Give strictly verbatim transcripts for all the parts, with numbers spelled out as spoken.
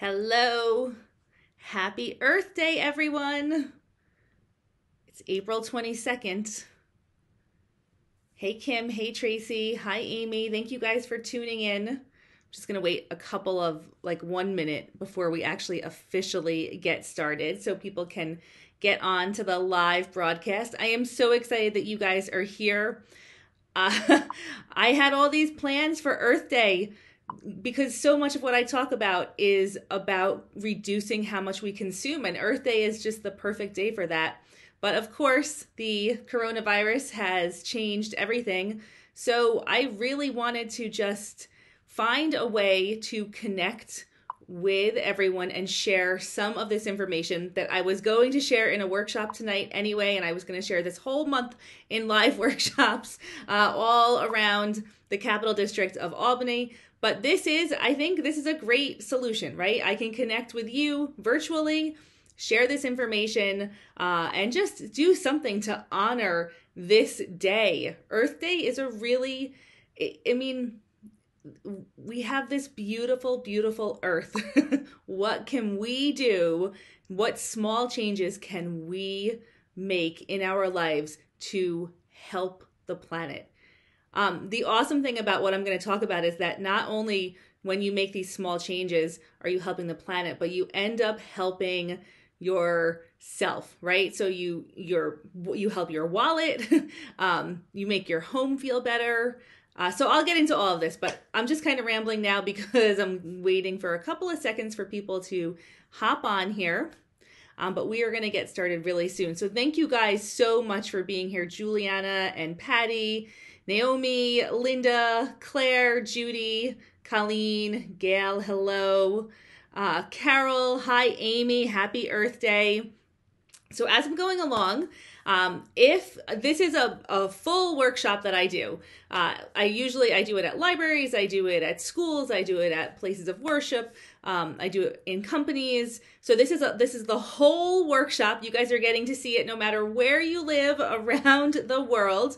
Hello, happy Earth Day, everyone. It's April twenty-second. Hey, Kim. Hey, Tracy. Hi, Amy. Thank you guys for tuning in. I'm just going to wait a couple of, like one minute before we actually officially get started so people can get on to the live broadcast. I am so excited that you guys are here. Uh, I had all these plans for Earth Day, because so much of what I talk about is about reducing how much we consume, and Earth Day is just the perfect day for that. But of course, the coronavirus has changed everything. So I really wanted to just find a way to connect with everyone and share some of this information that I was going to share in a workshop tonight anyway, and I was going to share this whole month in live workshops uh, all around the Capital District of Albany. But this is, I think this is a great solution, right? I can connect with you virtually, share this information, uh, and just do something to honor this day. Earth Day is a really, I mean, we have this beautiful, beautiful earth. What can we do? What small changes can we make in our lives to help the planet? Um, the awesome thing about what I'm going to talk about is that not only when you make these small changes are you helping the planet, but you end up helping yourself, right? So you your you help your wallet, um, you make your home feel better. Uh, so I'll get into all of this, but I'm just kind of rambling now because I'm waiting for a couple of seconds for people to hop on here. Um, but we are going to get started really soon. So thank you guys so much for being here, Juliana and Patty, Naomi, Linda, Claire, Judy, Colleen, Gail, hello, uh, Carol, hi, Amy, happy Earth Day. So as I'm going along, um, if this is a, a full workshop that I do, uh, I usually, I do it at libraries, I do it at schools, I do it at places of worship, um, I do it in companies. So this is, a, this is the whole workshop. You guys are getting to see it no matter where you live around the world.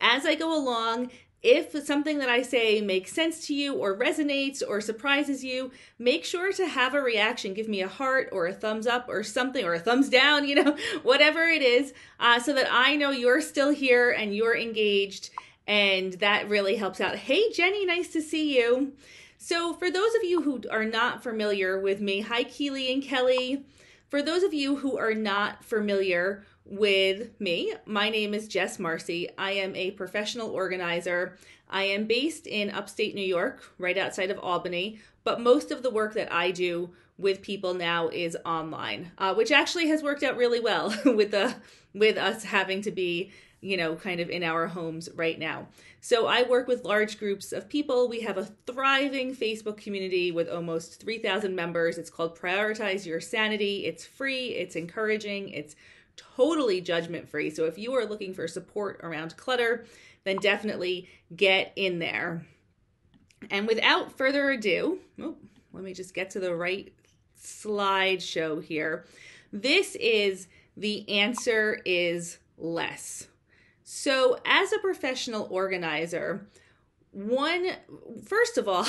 As I go along, if something that I say makes sense to you or resonates or surprises you, make sure to have a reaction. Give me a heart or a thumbs up or something, or a thumbs down, you know, whatever it is, uh, so that I know you're still here and you're engaged, and that really helps out. Hey, Jenny, nice to see you. So for those of you who are not familiar with me, hi, Keely and Kelly. For those of you who are not familiar with me, my name is Jess Marcy. I am a professional organizer. I am based in upstate New York, right outside of Albany, but most of the work that I do with people now is online, uh, which actually has worked out really well with the with us having to be, you know, kind of in our homes right now. So I work with large groups of people. We have a thriving Facebook community with almost three thousand members. It's called Prioritize Your Sanity. It's free, it's encouraging, it's totally judgment free. So if you are looking for support around clutter, then definitely get in there. And without further ado, oh, let me just get to the right slideshow here. This is The Answer is Less. So as a professional organizer, one, first of all,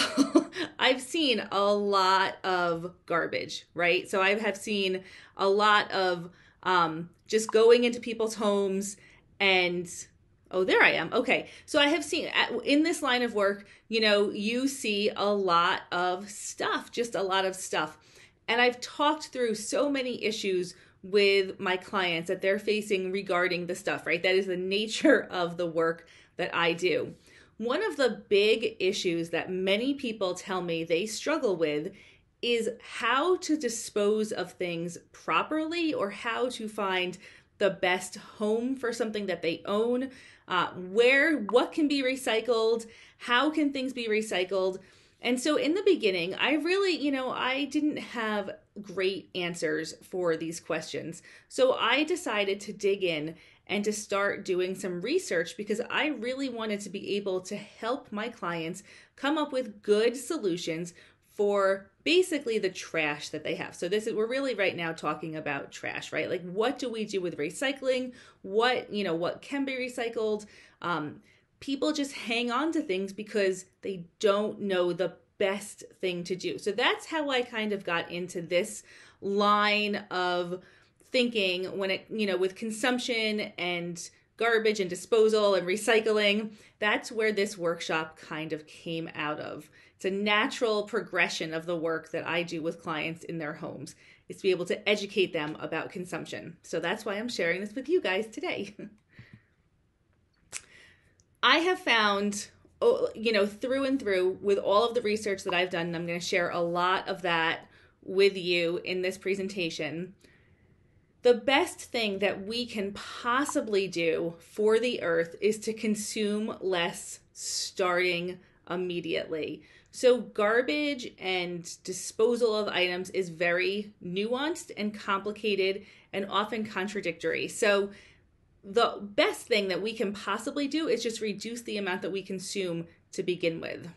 I've seen a lot of garbage, right? So I have seen a lot of Um, just going into people's homes and, oh, there I am. Okay. So I have seen in this line of work, you know, you see a lot of stuff, just a lot of stuff. And I've talked through so many issues with my clients that they're facing regarding the stuff, right? That is the nature of the work that I do. One of the big issues that many people tell me they struggle with is how to dispose of things properly, or how to find the best home for something that they own, uh, where, what can be recycled, how can things be recycled. And so in the beginning, I really, you know, I didn't have great answers for these questions. So I decided to dig in and to start doing some research, because I really wanted to be able to help my clients come up with good solutions for basically the trash that they have. So this is, we're really right now talking about trash, right? Like, what do we do with recycling? What, you know, what can be recycled? Um, people just hang on to things because they don't know the best thing to do. So that's how I kind of got into this line of thinking when it, you know, with consumption and garbage and disposal and recycling. That's where this workshop kind of came out of. It's a natural progression of the work that I do with clients in their homes. It's to be able to educate them about consumption. So that's why I'm sharing this with you guys today. I have found, you know, through and through with all of the research that I've done, and I'm going to share a lot of that with you in this presentation, the best thing that we can possibly do for the earth is to consume less starting immediately. So garbage and disposal of items is very nuanced and complicated and often contradictory. So the best thing that we can possibly do is just reduce the amount that we consume to begin with.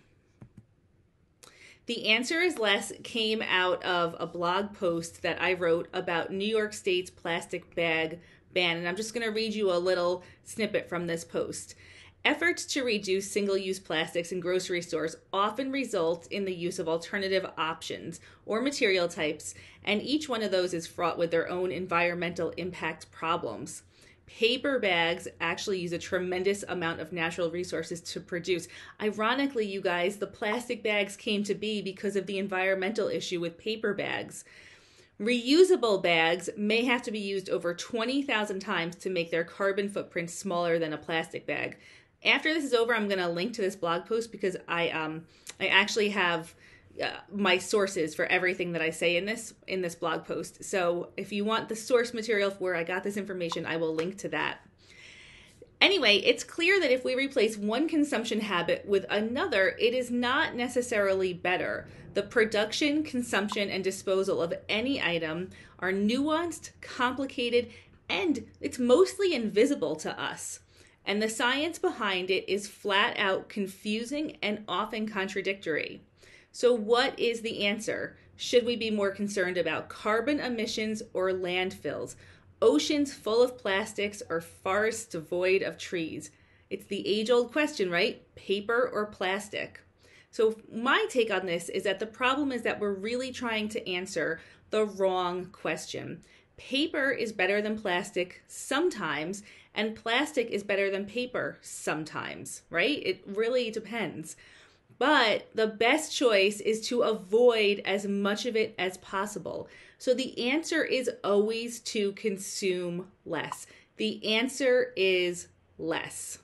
The Answer is Less came out of a blog post that I wrote about New York State's plastic bag ban, and I'm just going to read you a little snippet from this post. Efforts to reduce single-use plastics in grocery stores often result in the use of alternative options or material types, and each one of those is fraught with their own environmental impact problems. Paper bags actually use a tremendous amount of natural resources to produce. Ironically, you guys, the plastic bags came to be because of the environmental issue with paper bags. Reusable bags may have to be used over twenty thousand times to make their carbon footprint smaller than a plastic bag. After this is over, I'm going to link to this blog post because I um I actually have uh, my sources for everything that I say in this in this blog post. So if you want the source material for where I got this information, I will link to that. Anyway, it's clear that if we replace one consumption habit with another, it is not necessarily better. The production, consumption, and disposal of any item are nuanced, complicated, and it's mostly invisible to us. And the science behind it is flat out confusing and often contradictory. So what is the answer? Should we be more concerned about carbon emissions or landfills? Oceans full of plastics or forests devoid of trees? It's the age-old question, right? Paper or plastic? So my take on this is that the problem is that we're really trying to answer the wrong question. Paper is better than plastic sometimes, and plastic is better than paper sometimes, right? It really depends. But the best choice is to avoid as much of it as possible. So the answer is always to consume less. The answer is less.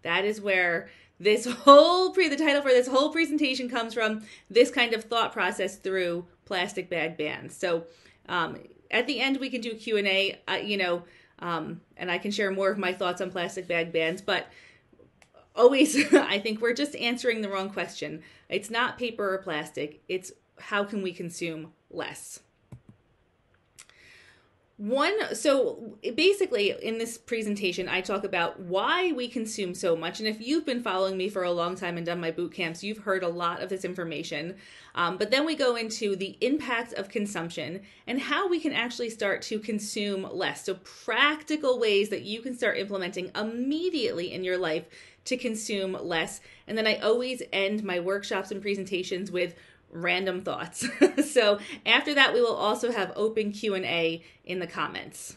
That is where this whole pre the title for this whole presentation comes from, this kind of thought process through plastic bag bans. So um, at the end, we can do Q and A, uh, you know, um, and I can share more of my thoughts on plastic bag bans, but always, I think we're just answering the wrong question. It's not paper or plastic. It's how can we consume less? One, so basically in this presentation, I talk about why we consume so much. And if you've been following me for a long time and done my boot camps, you've heard a lot of this information. Um, but then we go into the impacts of consumption and how we can actually start to consume less. So practical ways that you can start implementing immediately in your life to consume less. And then I always end my workshops and presentations with random thoughts. So after that, we will also have open Q and A in the comments.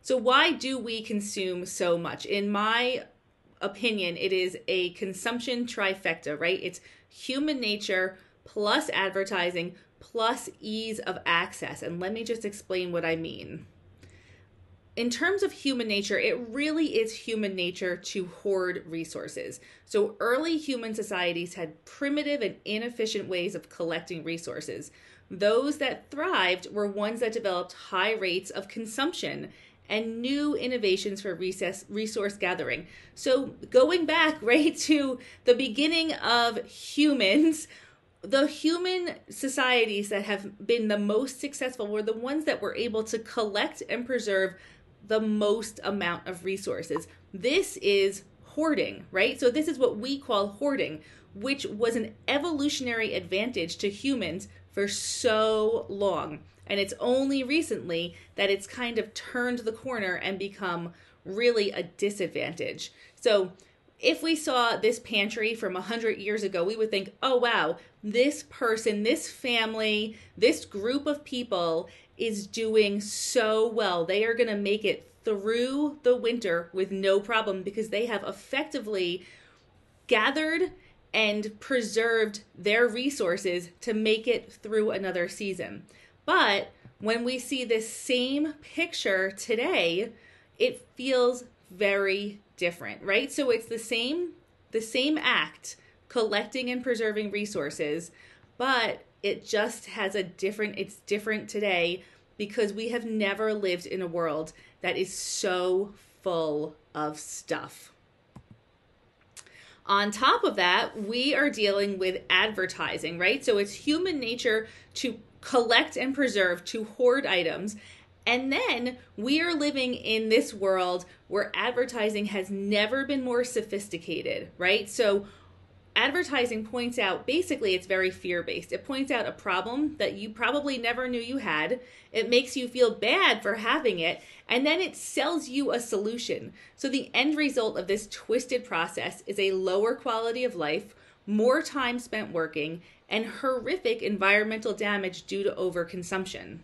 So why do we consume so much? In my opinion, it is a consumption trifecta, right? It's human nature plus advertising plus ease of access. And let me just explain what I mean. In terms of human nature, it really is human nature to hoard resources. So early human societies had primitive and inefficient ways of collecting resources. Those that thrived were ones that developed high rates of consumption and new innovations for resource gathering. So going back right to the beginning of humans, the human societies that have been the most successful were the ones that were able to collect and preserve the most amount of resources. This is hoarding, right? So this is what we call hoarding, which was an evolutionary advantage to humans for so long. And it's only recently that it's kind of turned the corner and become really a disadvantage. So if we saw this pantry from one hundred years ago, we would think, oh, wow, this person, this family, this group of people is doing so well. They are going to make it through the winter with no problem because they have effectively gathered and preserved their resources to make it through another season. But when we see this same picture today, it feels very different, right? So it's the same, the same act, collecting and preserving resources, but it just has a different, it's different today because we have never lived in a world that is so full of stuff. On top of that, we are dealing with advertising, right? So it's human nature to collect and preserve, to hoard items. And then we are living in this world where advertising has never been more sophisticated, right? So advertising points out, basically it's very fear-based. It points out a problem that you probably never knew you had. It makes you feel bad for having it. And then it sells you a solution. So the end result of this twisted process is a lower quality of life, more time spent working, and horrific environmental damage due to overconsumption.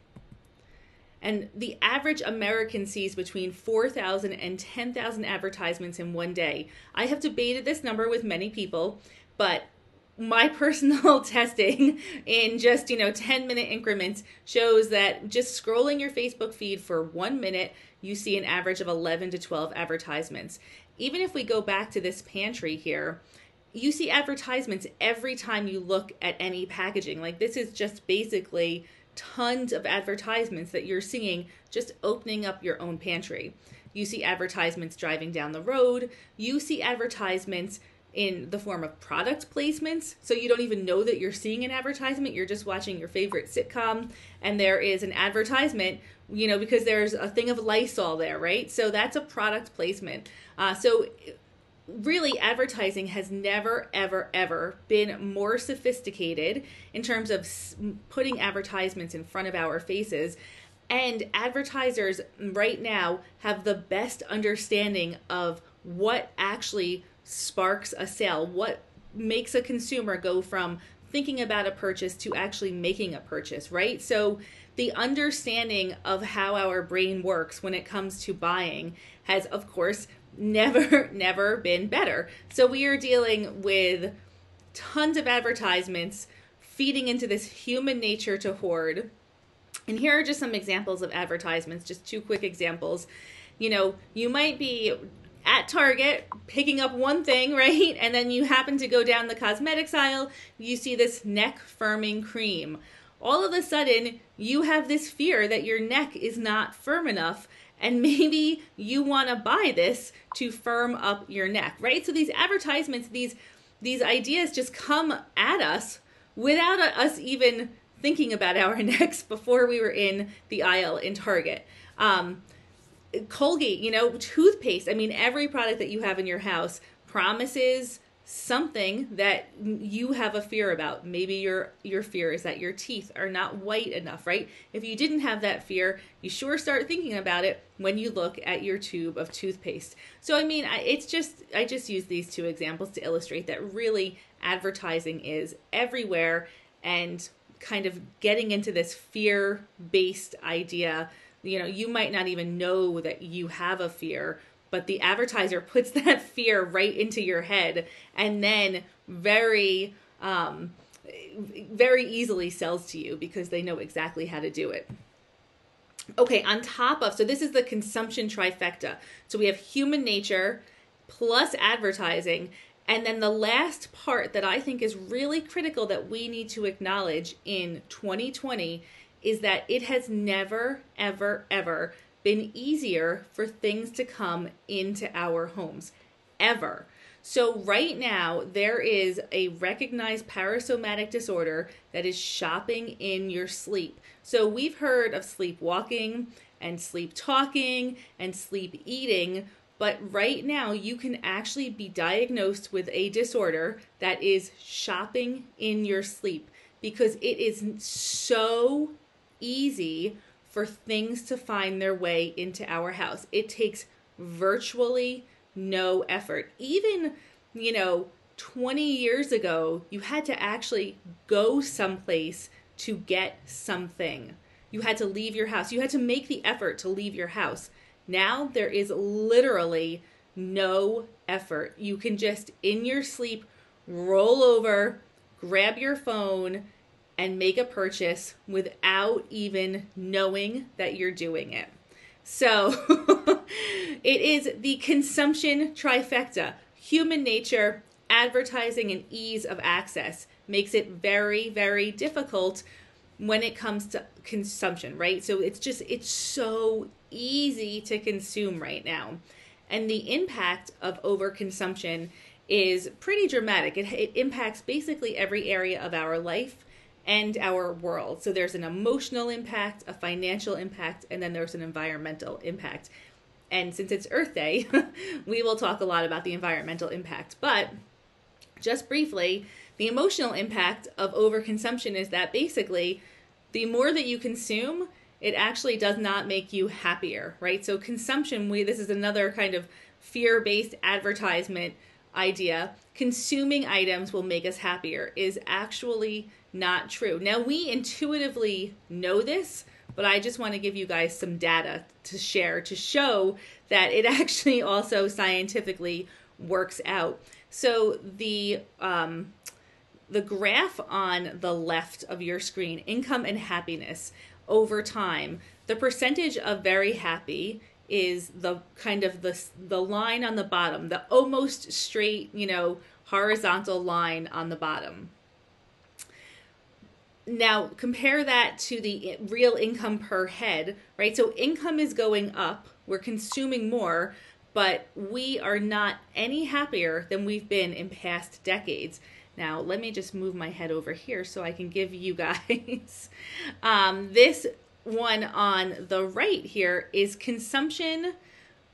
And the average American sees between four thousand and ten thousand advertisements in one day. I have debated this number with many people, but my personal testing in just, you know, ten minute increments shows that just scrolling your Facebook feed for one minute, you see an average of eleven to twelve advertisements. Even if we go back to this pantry here, you see advertisements every time you look at any packaging. Like this is just basically tons of advertisements that you're seeing just opening up your own pantry. You see advertisements driving down the road. You see advertisements in the form of product placements. So you don't even know that you're seeing an advertisement. You're just watching your favorite sitcom and there is an advertisement, you know, because there's a thing of Lysol there, right? So that's a product placement. Uh, so really, advertising has never, ever, ever been more sophisticated in terms of putting advertisements in front of our faces. And advertisers right now have the best understanding of what actually sparks a sale, what makes a consumer go from thinking about a purchase to actually making a purchase, right? So the understanding of how our brain works when it comes to buying has, of course, never, never been better. So we are dealing with tons of advertisements feeding into this human nature to hoard. And here are just some examples of advertisements, just two quick examples. You know, you might be at Target picking up one thing, right? And then you happen to go down the cosmetics aisle, you see this neck firming cream. All of a sudden, you have this fear that your neck is not firm enough. And maybe you want to buy this to firm up your neck, right? So these advertisements, these these ideas just come at us without us even thinking about our necks before we were in the aisle in Target. Um, Colgate, you know, toothpaste. I mean, every product that you have in your house promises something that you have a fear about. Maybe your your fear is that your teeth are not white enough, right? If you didn't have that fear, you sure start thinking about it when you look at your tube of toothpaste. So I mean, I, it's just, I just use these two examples to illustrate that really advertising is everywhere and kind of getting into this fear-based idea. You know, you might not even know that you have a fear, but the advertiser puts that fear right into your head and then very, um, very easily sells to you because they know exactly how to do it. Okay, on top of, so this is the consumption trifecta. So we have human nature plus advertising. And then the last part that I think is really critical that we need to acknowledge in twenty twenty is that it has never, ever, ever been easier for things to come into our homes, ever. So right now, there is a recognized parasomatic disorder that is shopping in your sleep. So we've heard of sleepwalking and sleep talking and sleep eating, but right now you can actually be diagnosed with a disorder that is shopping in your sleep because it is so easy for things to find their way into our house. It takes virtually no effort. Even, you know, twenty years ago, you had to actually go someplace to get something. You had to leave your house. You had to make the effort to leave your house. Now there is literally no effort. You can just, in your sleep, roll over, grab your phone, and make a purchase without even knowing that you're doing it. So it is the consumption trifecta. Human nature, advertising, and ease of access makes it very, very difficult when it comes to consumption, right? So it's just, it's so easy to consume right now. And the impact of overconsumption is pretty dramatic. It, it impacts basically every area of our life and our world. So there's an emotional impact, a financial impact, and then there's an environmental impact. And since it's Earth Day, we will talk a lot about the environmental impact. But just briefly, the emotional impact of overconsumption is that basically the more that you consume, it actually does not make you happier, right? So consumption, we this is another kind of fear-based advertisement idea. Consuming items will make us happier is actually not true. Now, we intuitively know this, but I just want to give you guys some data to share to show that it actually also scientifically works out. So the um, the graph on the left of your screen, income and happiness over time, the percentage of very happy is the kind of the, the line on the bottom, the almost straight, you know, horizontal line on the bottom. Now compare that to the real income per head, right? So income is going up, we're consuming more, but we are not any happier than we've been in past decades. Now, let me just move my head over here so I can give you guys. Um, this one on the right here is consumption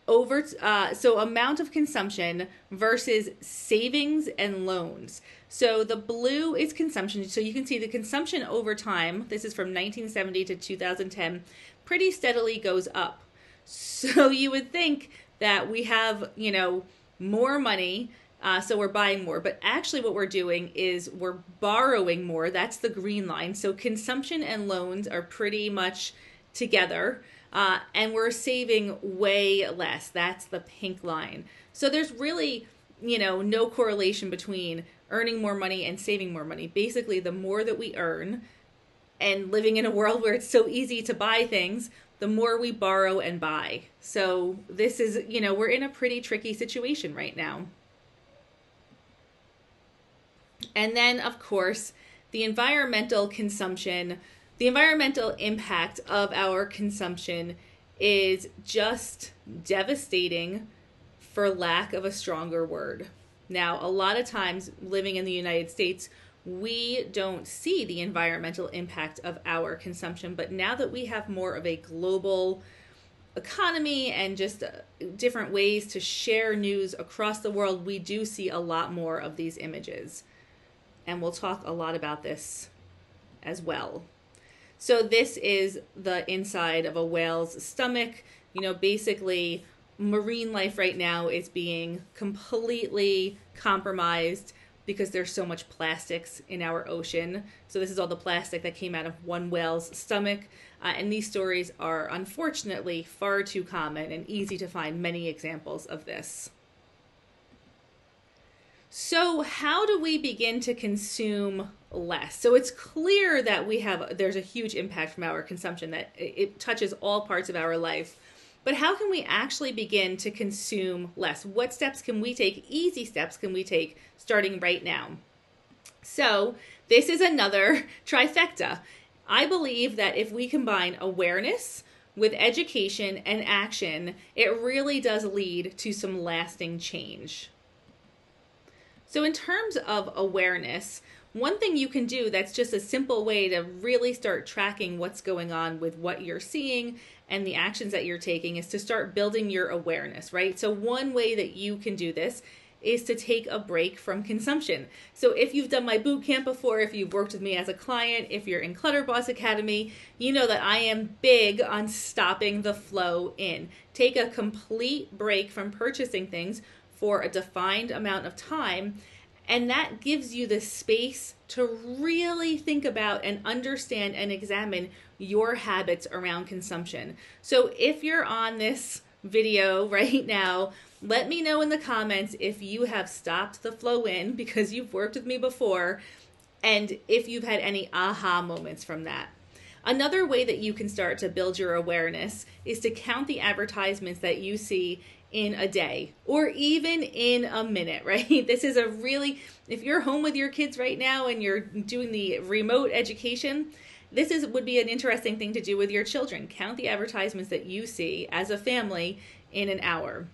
over, uh, so amount of consumption versus savings and loans. So the blue is consumption. So you can see the consumption over time, this is from nineteen seventy to two thousand ten, pretty steadily goes up. So you would think that we have, you know, more money, Uh, so we're buying more, but actually what we're doing is we're borrowing more. That's the green line. So consumption and loans are pretty much together, uh, and we're saving way less. That's the pink line. So there's really, you know, no correlation between earning more money and saving more money. Basically, the more that we earn and living in a world where it's so easy to buy things, the more we borrow and buy. So this is, you know, we're in a pretty tricky situation right now. And then, of course, the environmental consumption, the environmental impact of our consumption is just devastating, for lack of a stronger word. Now, a lot of times living in the United States, we don't see the environmental impact of our consumption. But now that we have more of a global economy and just different ways to share news across the world, we do see a lot more of these images. And we'll talk a lot about this as well. So this is the inside of a whale's stomach. You know, basically marine life right now is being completely compromised because there's so much plastics in our ocean. So this is all the plastic that came out of one whale's stomach. Uh, and these stories are unfortunately far too common and easy to find many examples of this. So how do we begin to consume less? So it's clear that we have, there's a huge impact from our consumption, that it touches all parts of our life. But how can we actually begin to consume less? What steps can we take? Easy steps can we take starting right now? So this is another trifecta. I believe that if we combine awareness with education and action, it really does lead to some lasting change. So in terms of awareness, one thing you can do that's just a simple way to really start tracking what's going on with what you're seeing and the actions that you're taking is to start building your awareness, right? So one way that you can do this is to take a break from consumption. So if you've done my boot camp before, if you've worked with me as a client, if you're in Clutter Boss Academy, you know that I am big on stopping the flow in. Take a complete break from purchasing things for a defined amount of time, and that gives you the space to really think about and understand and examine your habits around consumption. So if you're on this video right now, let me know in the comments if you have stopped the flow in because you've worked with me before, and if you've had any aha moments from that. Another way that you can start to build your awareness is to count the advertisements that you see in a day or even in a minute, right? This is a really, if you're home with your kids right now and you're doing the remote education, this is would be an interesting thing to do with your children. Count the advertisements that you see as a family in an hour.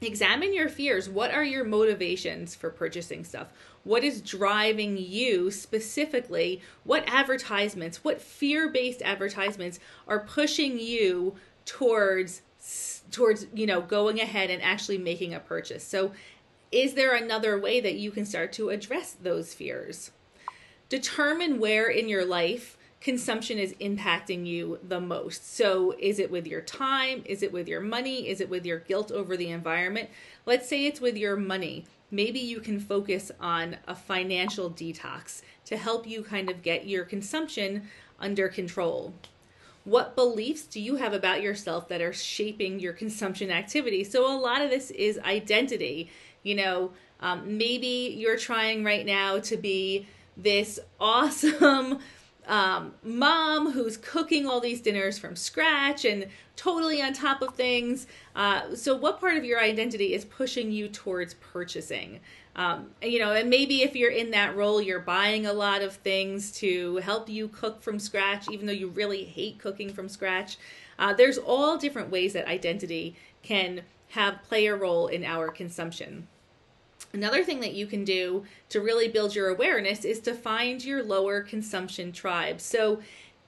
Examine your fears. What are your motivations for purchasing stuff? What is driving you specifically? What advertisements, what fear-based advertisements are pushing you towards towards, you know, going ahead and actually making a purchase? So is there another way that you can start to address those fears? Determine where in your life consumption is impacting you the most. So is it with your time? Is it with your money? Is it with your guilt over the environment? Let's say it's with your money. Maybe you can focus on a financial detox to help you kind of get your consumption under control. What beliefs do you have about yourself that are shaping your consumption activity? So a lot of this is identity. You know, um, maybe you're trying right now to be this awesome um, mom who's cooking all these dinners from scratch and totally on top of things. Uh, so what part of your identity is pushing you towards purchasing? Um, you know, and maybe if you're in that role, you're buying a lot of things to help you cook from scratch, even though you really hate cooking from scratch. Uh, there's all different ways that identity can have play a role in our consumption. Another thing that you can do to really build your awareness is to find your lower consumption tribe. So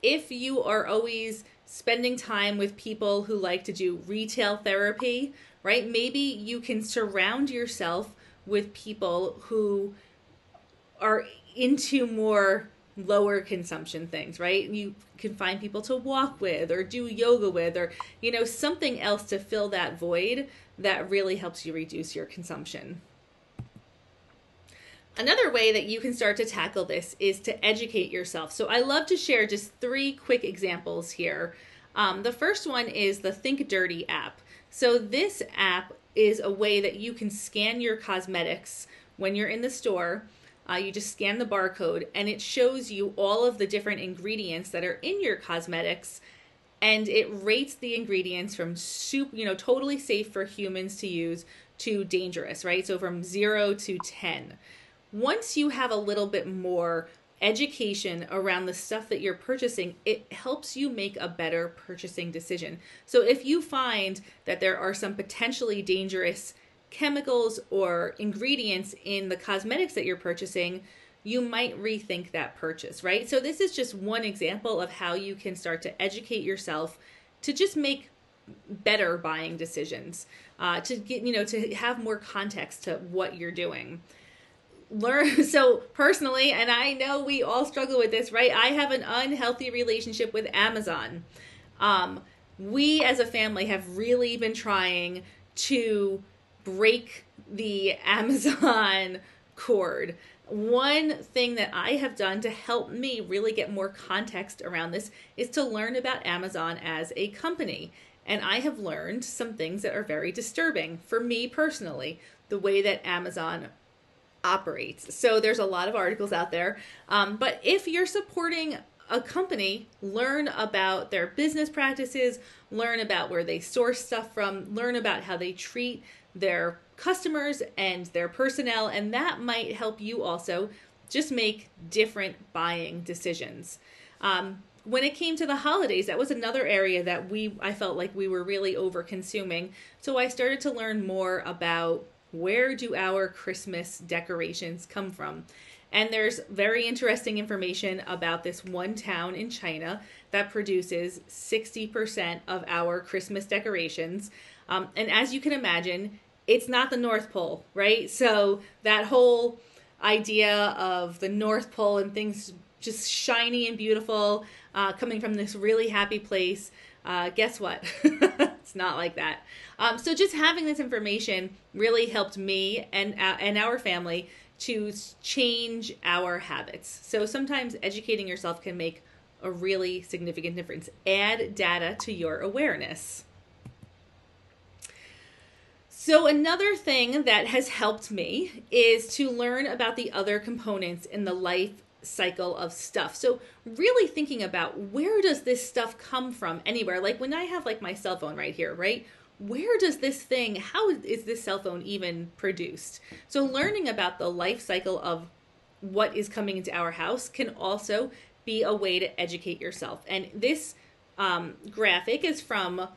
if you are always spending time with people who like to do retail therapy, right? Maybe you can surround yourself with people who are into more lower consumption things, right? You can find people to walk with or do yoga with, or, you know, something else to fill that void that really helps you reduce your consumption. Another way that you can start to tackle this is to educate yourself. So I love to share just three quick examples here. Um, the first one is the Think Dirty app. So this app is a way that you can scan your cosmetics when you're in the store. Uh, you just scan the barcode and it shows you all of the different ingredients that are in your cosmetics, and it rates the ingredients from super, you know, totally safe for humans to use to dangerous, right? So from zero to ten. Once you have a little bit more education around the stuff that you're purchasing, it helps you make a better purchasing decision. So if you find that there are some potentially dangerous chemicals or ingredients in the cosmetics that you're purchasing, you might rethink that purchase, right? So this is just one example of how you can start to educate yourself to just make better buying decisions, uh, to get, you know, to have more context to what you're doing. Learn. So personally, and I know we all struggle with this, right? I have an unhealthy relationship with Amazon. Um, we as a family have really been trying to break the Amazon cord. One thing that I have done to help me really get more context around this is to learn about Amazon as a company. And I have learned some things that are very disturbing for me personally, the way that Amazon operates. So there's a lot of articles out there. Um, but if you're supporting a company, learn about their business practices, learn about where they source stuff from, learn about how they treat their customers and their personnel, and that might help you also just make different buying decisions. Um, when it came to the holidays, that was another area that we I felt like we were really over-consuming. So I started to learn more about where do our Christmas decorations come from? And there's very interesting information about this one town in China that produces sixty percent of our Christmas decorations. Um, and as you can imagine, it's not the North Pole, right? So that whole idea of the North Pole and things just shiny and beautiful, uh, coming from this really happy place, uh, guess what? It's not like that. Um, so just having this information really helped me and, uh, and our family to change our habits. So sometimes educating yourself can make a really significant difference. Add data to your awareness. So another thing that has helped me is to learn about the other components in the life cycle of stuff. So really thinking about, where does this stuff come from anywhere? Like when I have like my cell phone right here, right? Where does this thing, how is this cell phone even produced? So learning about the life cycle of what is coming into our house can also be a way to educate yourself. And this um, graphic is from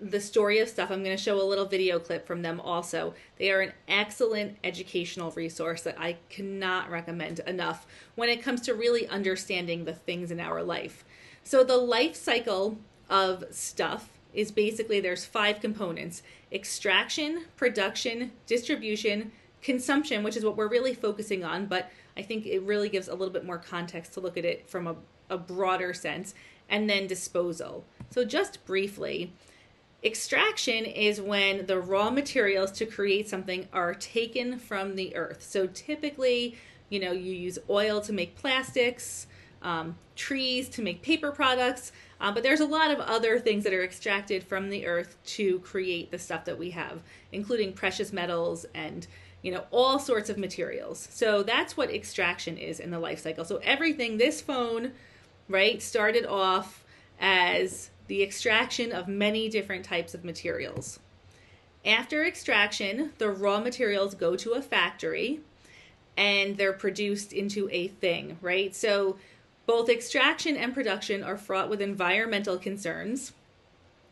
The Story of Stuff. I'm going to show a little video clip from them also. They are an excellent educational resource that I cannot recommend enough when it comes to really understanding the things in our life. So the life cycle of stuff is basically, there's five components: extraction, production, distribution, consumption, which is what we're really focusing on, but I think it really gives a little bit more context to look at it from a, a broader sense, and then disposal. So just briefly, extraction is when the raw materials to create something are taken from the earth. So typically, you know, you use oil to make plastics, um, trees to make paper products, uh, but there's a lot of other things that are extracted from the earth to create the stuff that we have, including precious metals and, you know, all sorts of materials. So that's what extraction is in the life cycle. So everything, this phone, right, started off as the extraction of many different types of materials. After extraction, the raw materials go to a factory and they're produced into a thing, right? So both extraction and production are fraught with environmental concerns.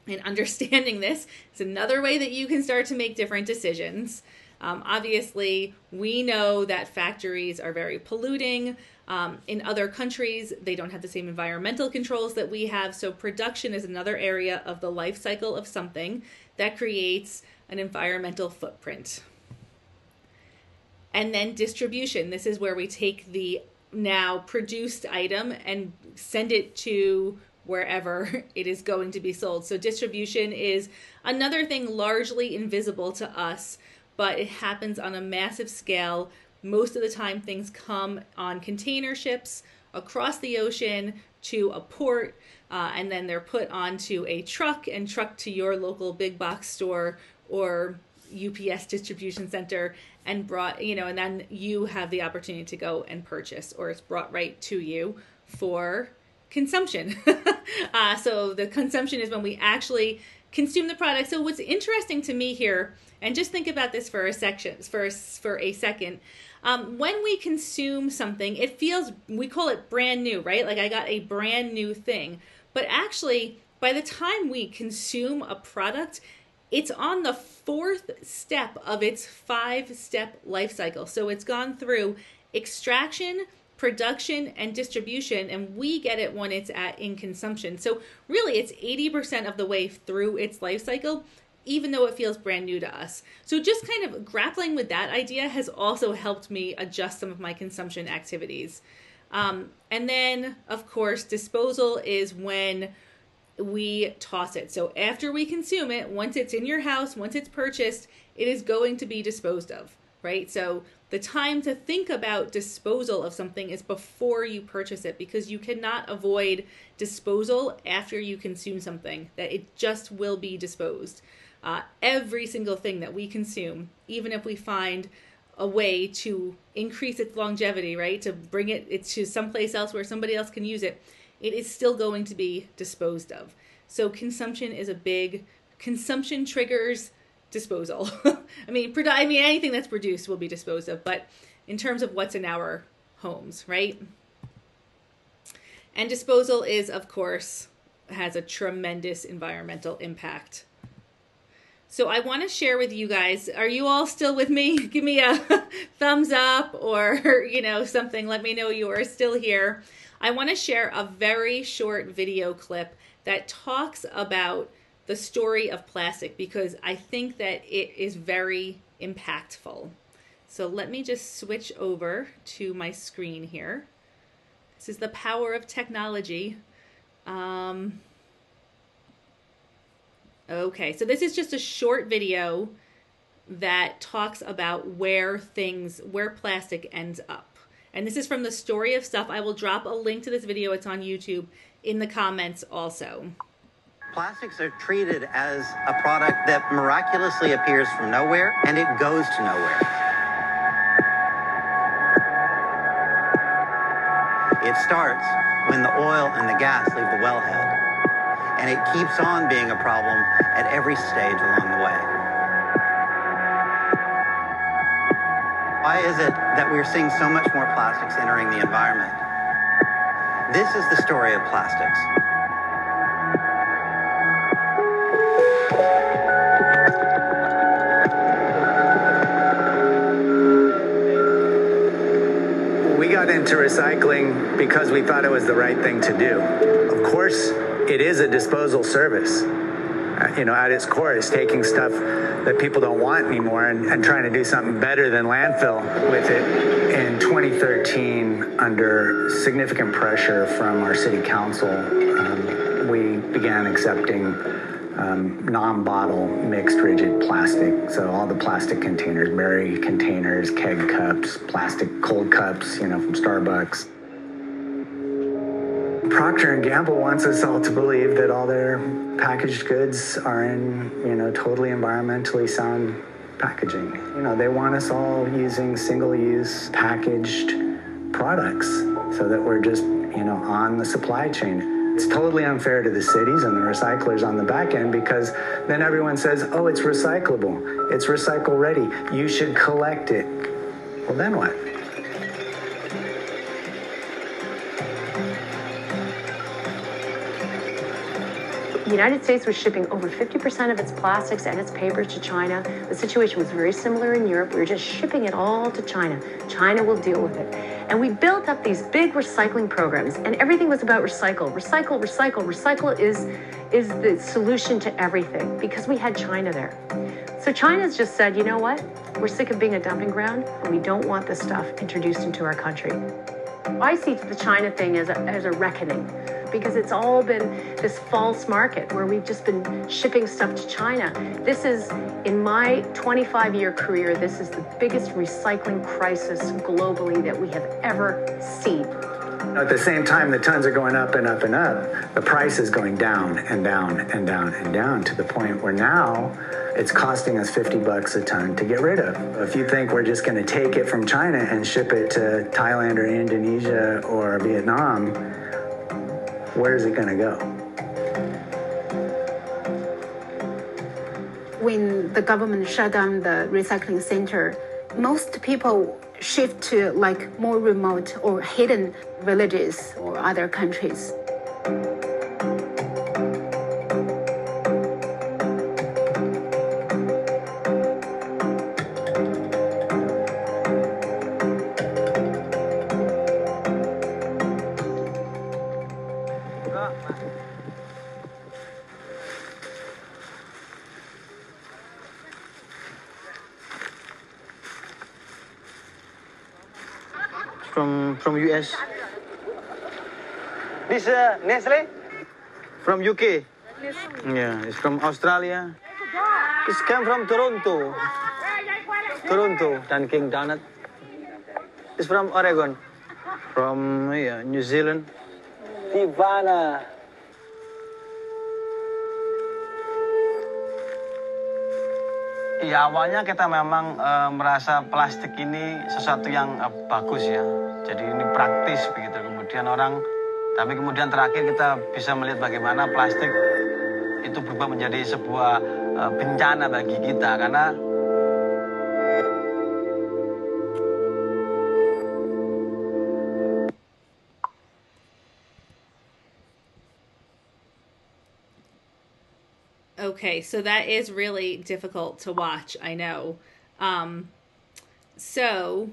And understanding this is another way that you can start to make different decisions. Um, obviously, we know that factories are very polluting. Um, in other countries, they don't have the same environmental controls that we have. So production is another area of the life cycle of something that creates an environmental footprint. And then distribution. This is where we take the now produced item and send it to wherever it is going to be sold. So distribution is another thing largely invisible to us, but it happens on a massive scale. Most of the time, things come on container ships across the ocean to a port, uh, and then they're put onto a truck and trucked to your local big box store or U P S distribution center and brought, you know, and then you have the opportunity to go and purchase, or it's brought right to you for consumption. uh, so the consumption is when we actually consume the product. So what's interesting to me here, and just think about this for a section, for a, for a second. Um, when we consume something, it feels, we call it brand new, right? Like I got a brand new thing. But actually, by the time we consume a product, it's on the fourth step of its five-step life cycle. So it's gone through extraction, production, and distribution, and we get it when it's at in consumption. So really, it's eighty percent of the way through its life cycle, even though it feels brand new to us. So just kind of grappling with that idea has also helped me adjust some of my consumption activities. Um, and then, of course, disposal is when we toss it. So after we consume it, once it's in your house, once it's purchased, it is going to be disposed of, right? So the time to think about disposal of something is before you purchase it, because you cannot avoid disposal after you consume something, that it just will be disposed. Uh, every single thing that we consume, even if we find a way to increase its longevity, right, to bring it, it to someplace else where somebody else can use it, it is still going to be disposed of. So consumption is a big, consumption triggers disposal. I mean, I mean, anything that's produced will be disposed of, but in terms of what's in our homes, right? And disposal is, of course, has a tremendous environmental impact. So I want to share with you guys, are you all still with me? Give me a thumbs up or, you know, something. Let me know you are still here. I want to share a very short video clip that talks about The Story of Plastic, because I think that it is very impactful. So let me just switch over to my screen here. This is the power of technology. Um, okay, so this is just a short video that talks about where things, where plastic ends up. And this is from The Story of Stuff. I will drop a link to this video, it's on YouTube, in the comments also. Plastics are treated as a product that miraculously appears from nowhere, and it goes to nowhere. It starts when the oil and the gas leave the wellhead, and it keeps on being a problem at every stage along the way. Why is it that we're seeing so much more plastics entering the environment? This is the story of plastics. Into recycling because we thought it was the right thing to do. Of course, it is a disposal service. You know, at its core, it's taking stuff that people don't want anymore and, and trying to do something better than landfill with it. In twenty thirteen, under significant pressure from our city council, um, we began accepting Um, non-bottle mixed rigid plastic. So all the plastic containers, berry containers, keg cups, plastic cold cups, you know, from Starbucks. Procter and Gamble wants us all to believe that all their packaged goods are in, you know, totally environmentally sound packaging. You know, they want us all using single-use packaged products so that we're just, you know, on the supply chain. It's totally unfair to the cities and the recyclers on the back end, because then everyone says, oh, it's recyclable. It's recycle ready. You should collect it. Well, then what? The United States was shipping over fifty percent of its plastics and its papers to China. The situation was very similar in Europe. We were just shipping it all to China. China will deal with it. And we built up these big recycling programs, and everything was about recycle. Recycle, recycle, recycle is, is the solution to everything, because we had China there. So China's just said, you know what? We're sick of being a dumping ground, and we don't want this stuff introduced into our country. I see the China thing as a, as a reckoning, because it's all been this false market where we've just been shipping stuff to China. This is, in my twenty-five year career, this is the biggest recycling crisis globally that we have ever seen. At the same time, the tons are going up and up and up. The price is going down and down and down and down to the point where now it's costing us fifty bucks a ton to get rid of. If you think we're just going to take it from China and ship it to Thailand or Indonesia or Vietnam, where is it going to go? When the government shut down the recycling center, most people shift to like more remote or hidden villages or other countries. U S This uh, Nestle? From U K. Yeah, it's from Australia. It's come from Toronto. Toronto. Dunkin' Donut. It's from Oregon. From yeah, New Zealand. Ivana. Ya awalnya kita memang uh, merasa plastik ini sesuatu yang uh, bagus ya. Jadi ini praktis begitu. Kemudian orang, tapi kemudian terakhir kita bisa melihat bagaimana plastik itu berubah menjadi sebuah uh, bencana bagi kita karena okay, so that is really difficult to watch, I know. Um, so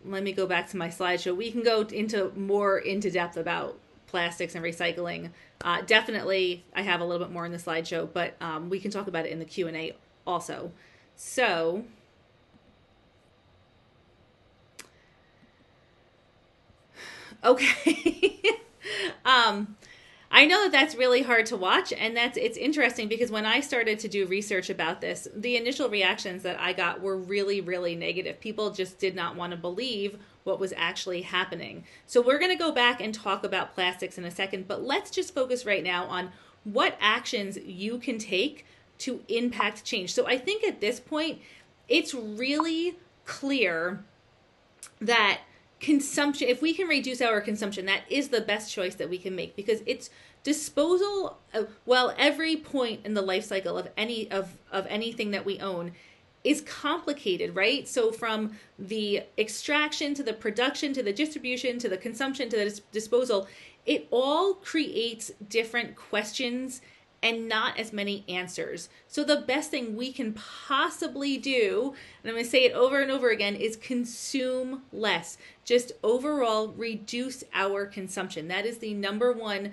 let me go back to my slideshow. We can go into more into depth about plastics and recycling. Uh, definitely, I have a little bit more in the slideshow, but um, we can talk about it in the Q and A also. So, okay. um, I know that that's really hard to watch, and that's it's interesting because when I started to do research about this, the initial reactions that I got were really, really negative. People just did not want to believe what was actually happening. So we're going to go back and talk about plastics in a second, but let's just focus right now on what actions you can take to impact change. So I think at this point, it's really clear that consumption, if we can reduce our consumption, that is the best choice that we can make, because it's disposal of, well, every point in the life cycle of any of of anything that we own is complicated, right? So from the extraction to the production to the distribution to the consumption to the dis disposal, it all creates different questions and not as many answers. So the best thing we can possibly do, and I'm gonna say it over and over again, is consume less. Just overall reduce our consumption. That is the number one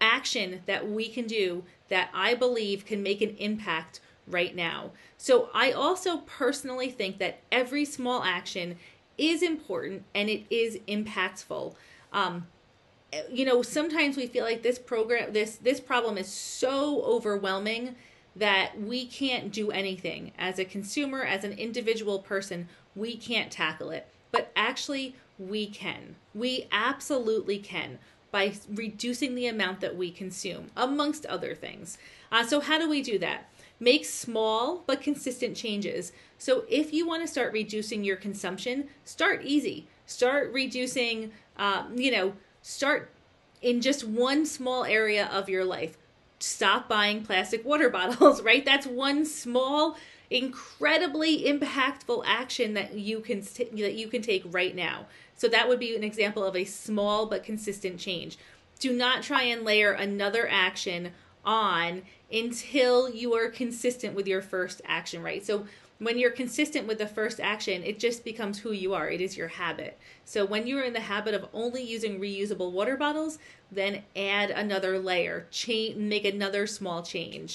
action that we can do that I believe can make an impact right now. So I also personally think that every small action is important and it is impactful. Um, You know, sometimes we feel like this program, this this problem is so overwhelming that we can't do anything. As a consumer, as an individual person, we can't tackle it. But actually, we can. We absolutely can by reducing the amount that we consume, amongst other things. Uh, so how do we do that? Make small but consistent changes. So if you want to start reducing your consumption, start easy. Start reducing, uh, you know, start in just one small area of your life. Stop buying plastic water bottles, right? That's one small, incredibly impactful action that you can that you can take right now. So that would be an example of a small but consistent change. Do not try and layer another action on until you are consistent with your first action, right? So when you're consistent with the first action, it just becomes who you are. It is your habit. So when you're in the habit of only using reusable water bottles, then add another layer, change, make another small change.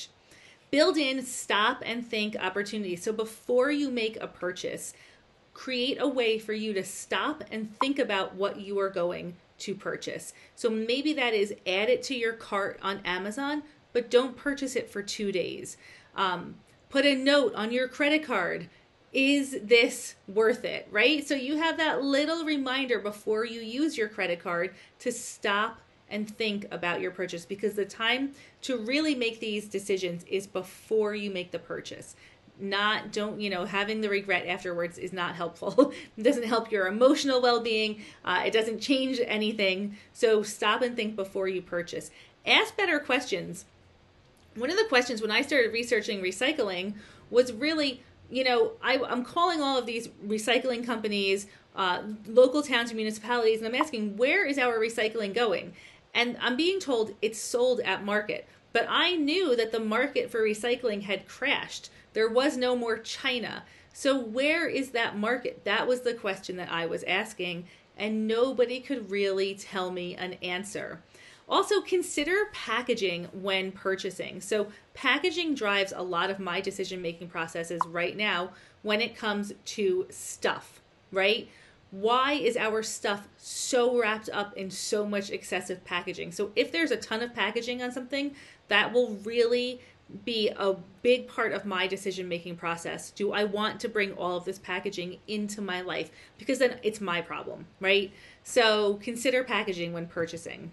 Build in stop and think opportunities. So before you make a purchase, create a way for you to stop and think about what you are going to purchase. So maybe that is add it to your cart on Amazon, but don't purchase it for two days. Um, Put a note on your credit card. Is this worth it, right? So you have that little reminder before you use your credit card to stop and think about your purchase, because the time to really make these decisions is before you make the purchase. Not, don't, you know, having the regret afterwards is not helpful. It doesn't help your emotional well-being. Uh, it doesn't change anything. So stop and think before you purchase. Ask better questions. One of the questions when I started researching recycling was really, you know, I, I'm calling all of these recycling companies, uh, local towns and municipalities, and I'm asking, where is our recycling going? And I'm being told it's sold at market. But I knew that the market for recycling had crashed. There was no more China. So where is that market? That was the question that I was asking, and nobody could really tell me an answer. Also, consider packaging when purchasing. So packaging drives a lot of my decision-making processes right now when it comes to stuff, right? Why is our stuff so wrapped up in so much excessive packaging? So if there's a ton of packaging on something, that will really be a big part of my decision-making process. Do I want to bring all of this packaging into my life? Because then it's my problem, right? So consider packaging when purchasing.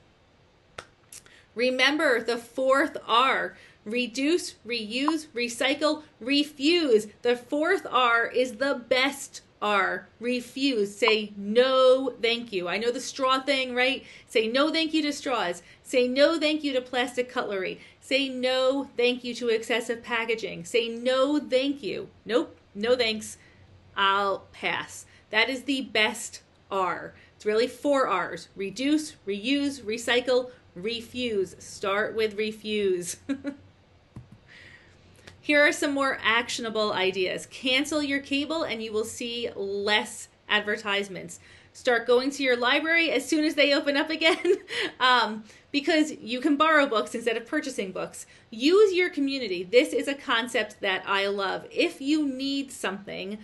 Remember the fourth R, reduce, reuse, recycle, refuse. The fourth R is the best R, refuse. Say no, thank you. I know the straw thing, right? Say no, thank you to straws. Say no, thank you to plastic cutlery. Say no, thank you to excessive packaging. Say no, thank you. Nope, no thanks. I'll pass. That is the best R. It's really four R's, reduce, reuse, recycle, refuse. Start with refuse. Here are some more actionable ideas. Cancel your cable and you will see less advertisements. Start going to your library as soon as they open up again, um, because you can borrow books instead of purchasing books. Use your community. This is a concept that I love. If you need something,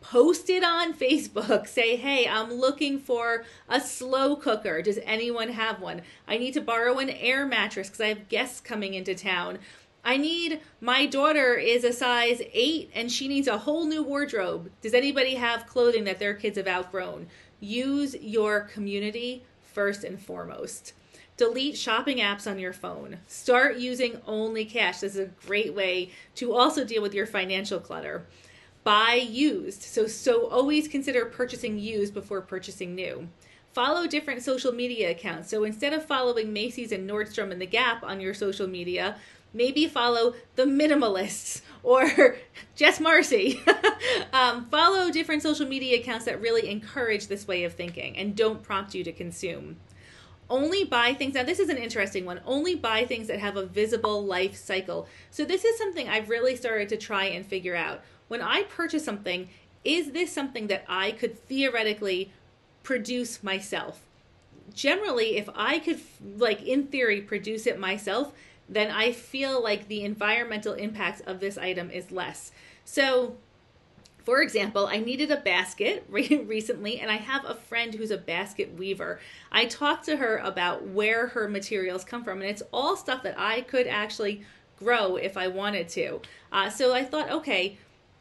post it on Facebook. Say, hey, I'm looking for a slow cooker. Does anyone have one? I need to borrow an air mattress because I have guests coming into town. I need, my daughter is a size eight and she needs a whole new wardrobe. Does anybody have clothing that their kids have outgrown? Use your community first and foremost. Delete shopping apps on your phone. Start using only cash. This is a great way to also deal with your financial clutter. Buy used. So, so always consider purchasing used before purchasing new. Follow different social media accounts. So instead of following Macy's and Nordstrom and the Gap on your social media, maybe follow The Minimalists or Jess Marcy. um, follow different social media accounts that really encourage this way of thinking and don't prompt you to consume. Only buy things, now this is an interesting one, only buy things that have a visible life cycle. So this is something I've really started to try and figure out. When I purchase something, is this something that I could theoretically produce myself? Generally, if I could, like in theory, produce it myself, then I feel like the environmental impacts of this item is less. So, for example, I needed a basket recently, and I have a friend who's a basket weaver. I talked to her about where her materials come from, and it's all stuff that I could actually grow if I wanted to. Uh, so I thought, okay,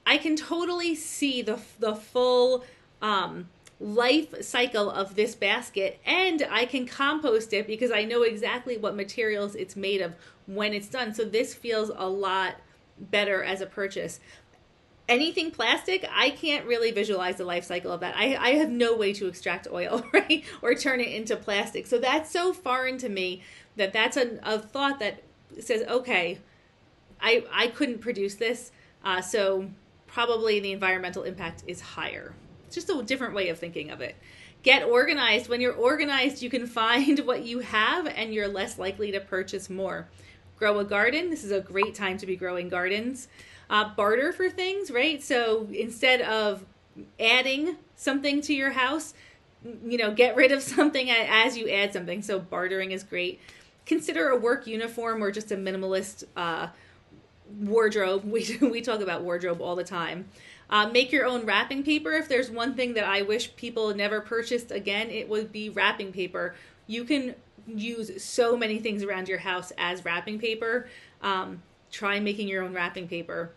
I can totally see the, the full um, life cycle of this basket, and I can compost it because I know exactly what materials it's made of when it's done. So this feels a lot better as a purchase. Anything plastic, I can't really visualize the life cycle of that. I, I have no way to extract oil, right? Or turn it into plastic. So that's so foreign to me that that's a, a thought that says, okay, I, I couldn't produce this. Uh, so probably the environmental impact is higher. Just a different way of thinking of it. Get organized. When you're organized, you can find what you have and you're less likely to purchase more. Grow a garden. This is a great time to be growing gardens. Uh, barter for things, right? So instead of adding something to your house, you know, get rid of something as you add something. So bartering is great. Consider a work uniform or just a minimalist uh, wardrobe. We, we talk about wardrobe all the time. Uh, make your own wrapping paper. If there's one thing that I wish people never purchased again, it would be wrapping paper. You can use so many things around your house as wrapping paper. Um, try making your own wrapping paper.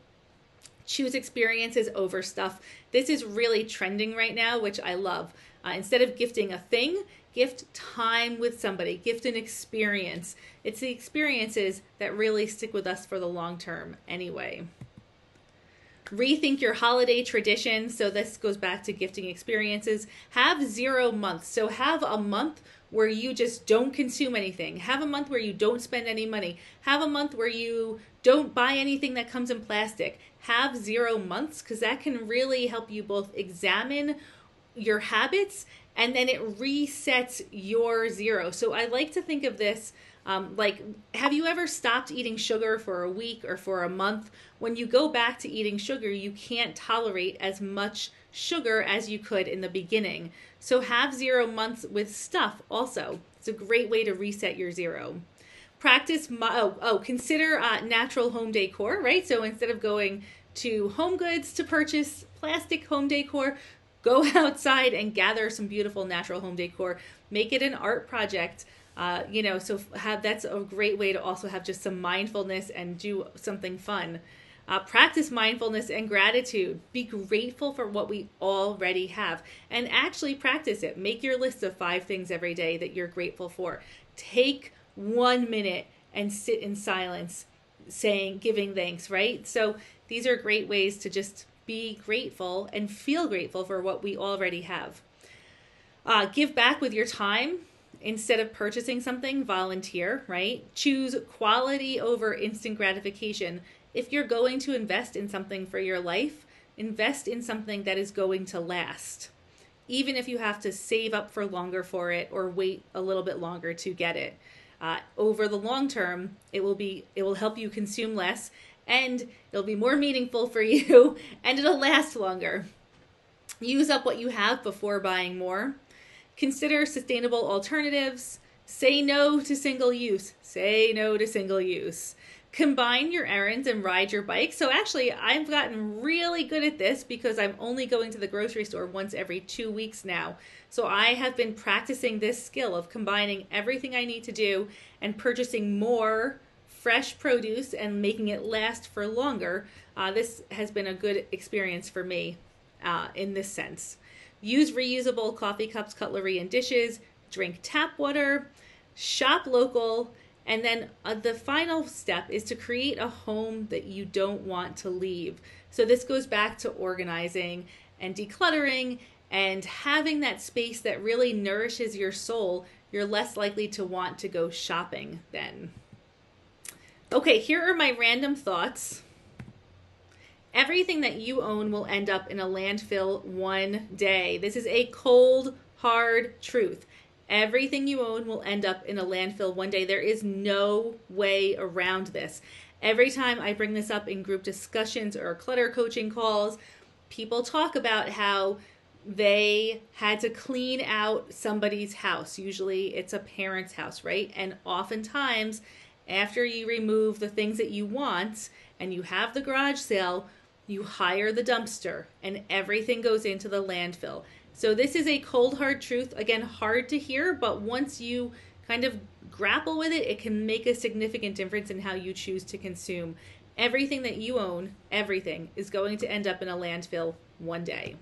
Choose experiences over stuff. This is really trending right now, which I love. Uh, instead of gifting a thing, gift time with somebody, gift an experience. It's the experiences that really stick with us for the long term anyway. Rethink your holiday traditions. So this goes back to gifting experiences. Have zero months. So have a month where you just don't consume anything. Have a month where you don't spend any money. Have a month where you don't buy anything that comes in plastic. Have zero months because that can really help you both examine your habits and then it resets your zero. So I like to think of this Um, like, have you ever stopped eating sugar for a week or for a month? When you go back to eating sugar, you can't tolerate as much sugar as you could in the beginning. So have zero months with stuff also. It's a great way to reset your zero. Practice, oh, oh consider uh, natural home decor, right? So instead of going to Home Goods to purchase plastic home decor, go outside and gather some beautiful natural home decor. Make it an art project. Uh, you know, so have, that's a great way to also have just some mindfulness and do something fun. Uh, practice mindfulness and gratitude. Be grateful for what we already have and actually practice it. Make your list of five things every day that you're grateful for. Take one minute and sit in silence saying, giving thanks, right? So these are great ways to just be grateful and feel grateful for what we already have. Uh, give back with your time. Instead of purchasing something, volunteer, right? Choose quality over instant gratification. If you're going to invest in something for your life, invest in something that is going to last, even if you have to save up for longer for it or wait a little bit longer to get it. Uh, over the long term, it will be, it will help you consume less and it'll be more meaningful for you and it'll last longer. Use up what you have before buying more. Consider sustainable alternatives. Say no to single use. Say no to single use. Combine your errands and ride your bike. So actually, I've gotten really good at this because I'm only going to the grocery store once every two weeks now. So I have been practicing this skill of combining everything I need to do and purchasing more fresh produce and making it last for longer. Uh, this has been a good experience for me uh, in this sense. Use reusable coffee cups, cutlery, and dishes. Drink tap water. Shop local. And then uh, the final step is to create a home that you don't want to leave. So this goes back to organizing and decluttering and having that space that really nourishes your soul. You're less likely to want to go shopping then. Okay, here are my random thoughts. Everything that you own will end up in a landfill one day. This is a cold, hard truth. Everything you own will end up in a landfill one day. There is no way around this. Every time I bring this up in group discussions or clutter coaching calls, people talk about how they had to clean out somebody's house. Usually it's a parent's house, right? And oftentimes, after you remove the things that you want and you have the garage sale, you hire the dumpster and everything goes into the landfill. So this is a cold, hard truth. Again, hard to hear, but once you kind of grapple with it, it can make a significant difference in how you choose to consume. Everything that you own, everything, is going to end up in a landfill one day.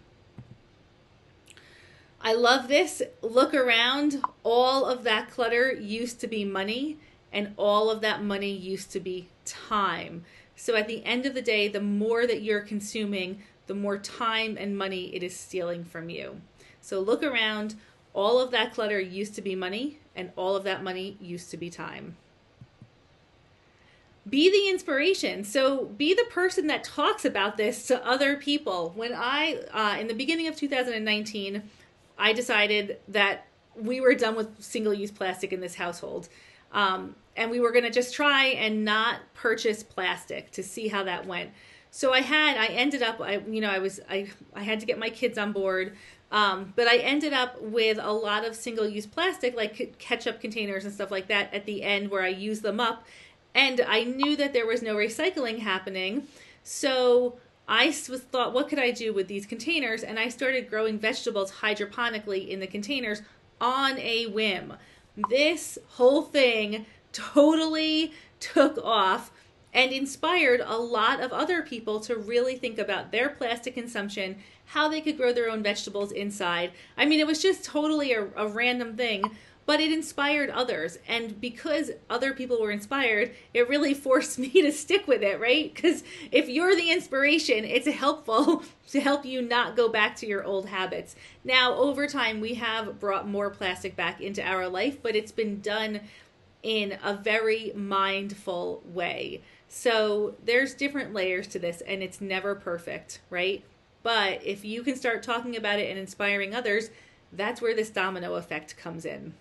I love this. Look around. All of that clutter used to be money, and all of that money used to be time. So at the end of the day, the more that you're consuming, the more time and money it is stealing from you. So look around, all of that clutter used to be money, and all of that money used to be time. Be the inspiration. So be the person that talks about this to other people. When I, uh, in the beginning of two thousand nineteen, I decided that we were done with single-use plastic in this household. Um, and we were gonna just try and not purchase plastic to see how that went. So I had, I ended up, I, you know, I was, I, I had to get my kids on board, um, but I ended up with a lot of single-use plastic, like ketchup containers and stuff like that at the end where I used them up, and I knew that there was no recycling happening, so I was, thought, what could I do with these containers? And I started growing vegetables hydroponically in the containers on a whim. This whole thing totally took off and inspired a lot of other people to really think about their plastic consumption, how they could grow their own vegetables inside. I mean, it was just totally a, a random thing, but it inspired others. And because other people were inspired, it really forced me to stick with it, right? Because if you're the inspiration, it's helpful to help you not go back to your old habits. Now, over time, we have brought more plastic back into our life, but it's been done in a very mindful way. So there's different layers to this, and it's never perfect, right? But if you can start talking about it and inspiring others, that's where this domino effect comes in.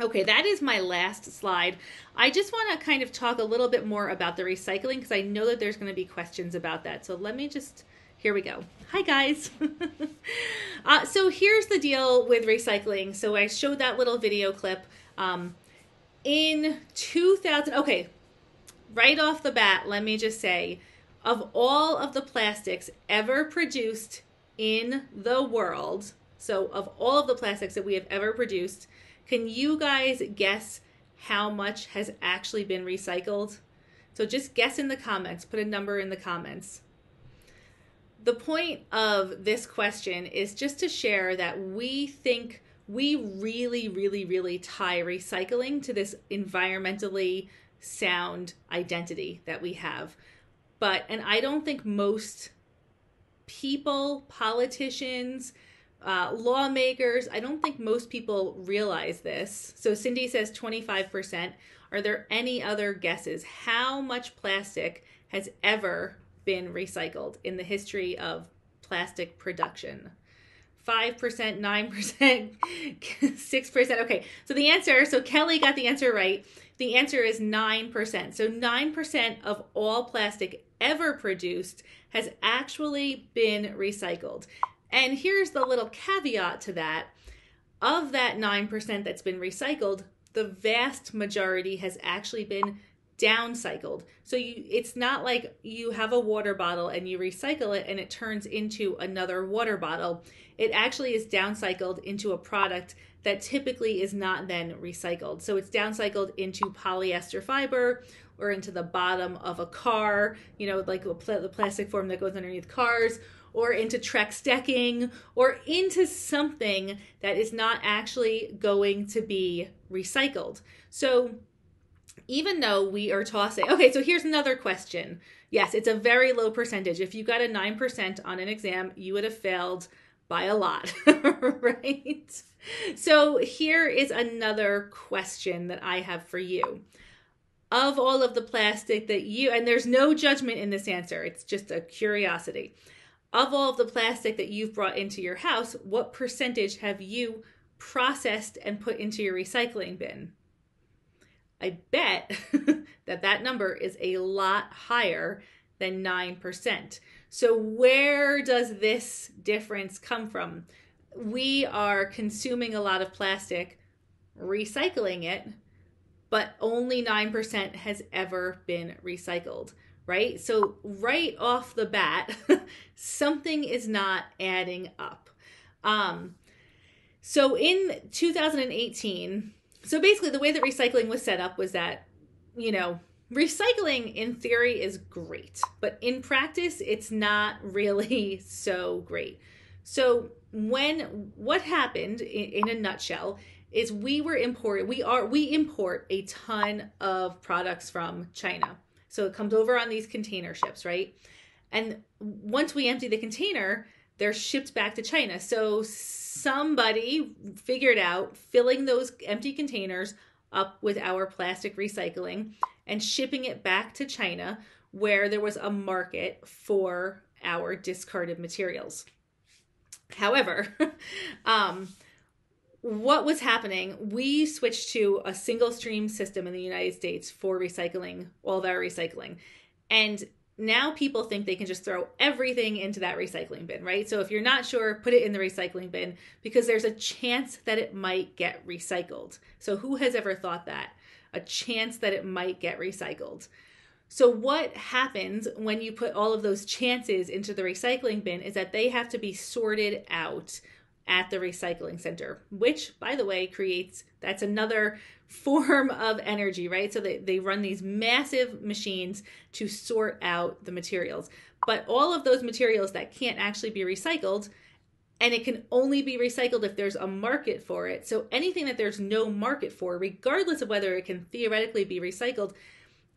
Okay, that is my last slide. I just want to kind of talk a little bit more about the recycling because I know that there's going to be questions about that. So let me just, here we go. Hi, guys. uh, so here's the deal with recycling. So I showed that little video clip um, in two thousand, okay. Right off the bat, let me just say, of all of the plastics ever produced in the world, so of all of the plastics that we have ever produced, can you guys guess how much has actually been recycled? So just guess in the comments, put a number in the comments. The point of this question is just to share that we think we really, really, really tie recycling to this environmentally sound identity that we have. But, and I don't think most people, politicians, uh, lawmakers, I don't think most people realize this. So Cindy says twenty-five percent. Are there any other guesses? How much plastic has ever been recycled in the history of plastic production? five percent, nine percent, six percent. Okay, so the answer, so Kelly got the answer right. The answer is nine percent. So nine percent of all plastic ever produced has actually been recycled. And here's the little caveat to that. Of that nine percent that's been recycled, the vast majority has actually been downcycled. So you, it's not like you have a water bottle and you recycle it and it turns into another water bottle. It actually is downcycled into a product that typically is not then recycled. So it's downcycled into polyester fiber or into the bottom of a car, you know, like a pl- the plastic form that goes underneath cars, or into Trex decking, or into something that is not actually going to be recycled. So even though we are tossing, okay, so here's another question. Yes, it's a very low percentage. If you got a nine percent on an exam, you would have failed by a lot, right? So here is another question that I have for you. Of all of the plastic that you, and there's no judgment in this answer, it's just a curiosity. Of all of the plastic that you've brought into your house, what percentage have you processed and put into your recycling bin? I bet that that number is a lot higher than nine percent. So where does this difference come from? We are consuming a lot of plastic, recycling it, but only nine percent has ever been recycled, right? So right off the bat, something is not adding up. Um, so in two thousand eighteen, so basically the way that recycling was set up was that, you know, recycling in theory is great, but in practice, it's not really so great. So when, what happened in, in a nutshell is we were importing, we are, we import a ton of products from China. So it comes over on these container ships, right? And once we empty the container, they're shipped back to China. So somebody figured out filling those empty containers up with our plastic recycling and shipping it back to China, where there was a market for our discarded materials. However, um, what was happening, we switched to a single stream system in the United States for recycling, all of our recycling. And now people think they can just throw everything into that recycling bin, right? So if you're not sure, put it in the recycling bin because there's a chance that it might get recycled. So who has ever thought that? A chance that it might get recycled. So what happens when you put all of those chances into the recycling bin is that they have to be sorted out at the recycling center, which, by the way, creates, that's another form of energy, right? So they, they run these massive machines to sort out the materials. But all of those materials that can't actually be recycled, and it can only be recycled if there's a market for it. So anything that there's no market for, regardless of whether it can theoretically be recycled,